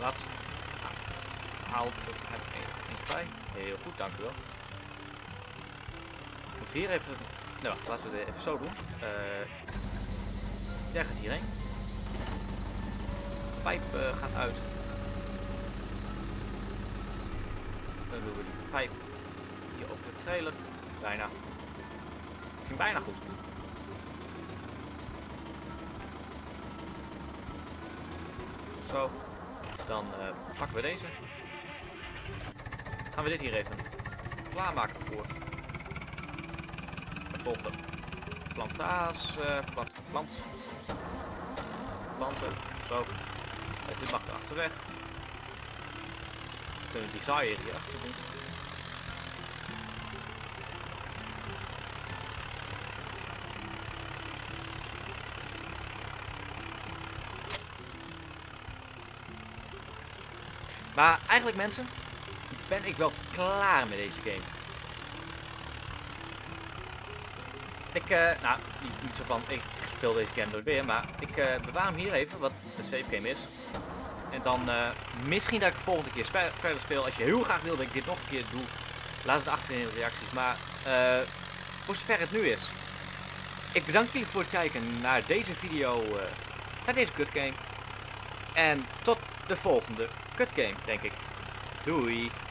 Laatste. gehaald. Heb ik eentje bij. Heel goed, dank u wel. Ik moet hier even... Nee, wacht, laten we het even zo doen. Daar gaat hierheen. De pijp gaat uit. Dan doen we die pijp hier op de trailer. Bijna. Ging bijna goed. Zo. Dan pakken we deze. Gaan we dit hier even klaarmaken voor de volgende planten. Zo. Dit mag er achterweg. We kunnen de desire hier achter doen. Maar eigenlijk mensen, ben ik wel klaar met deze game. Ik, nou, niet zo van, ik speel deze game nooit weer, maar ik bewaar hem hier even, wat de save game is. En dan misschien dat ik de volgende keer verder speel. Als je heel graag wil dat ik dit nog een keer doe, laat het achterin in de reacties. Maar voor zover het nu is, ik bedank jullie voor het kijken naar deze video, naar deze Kutgame. En tot de volgende Kutgame, denk ik. Doei!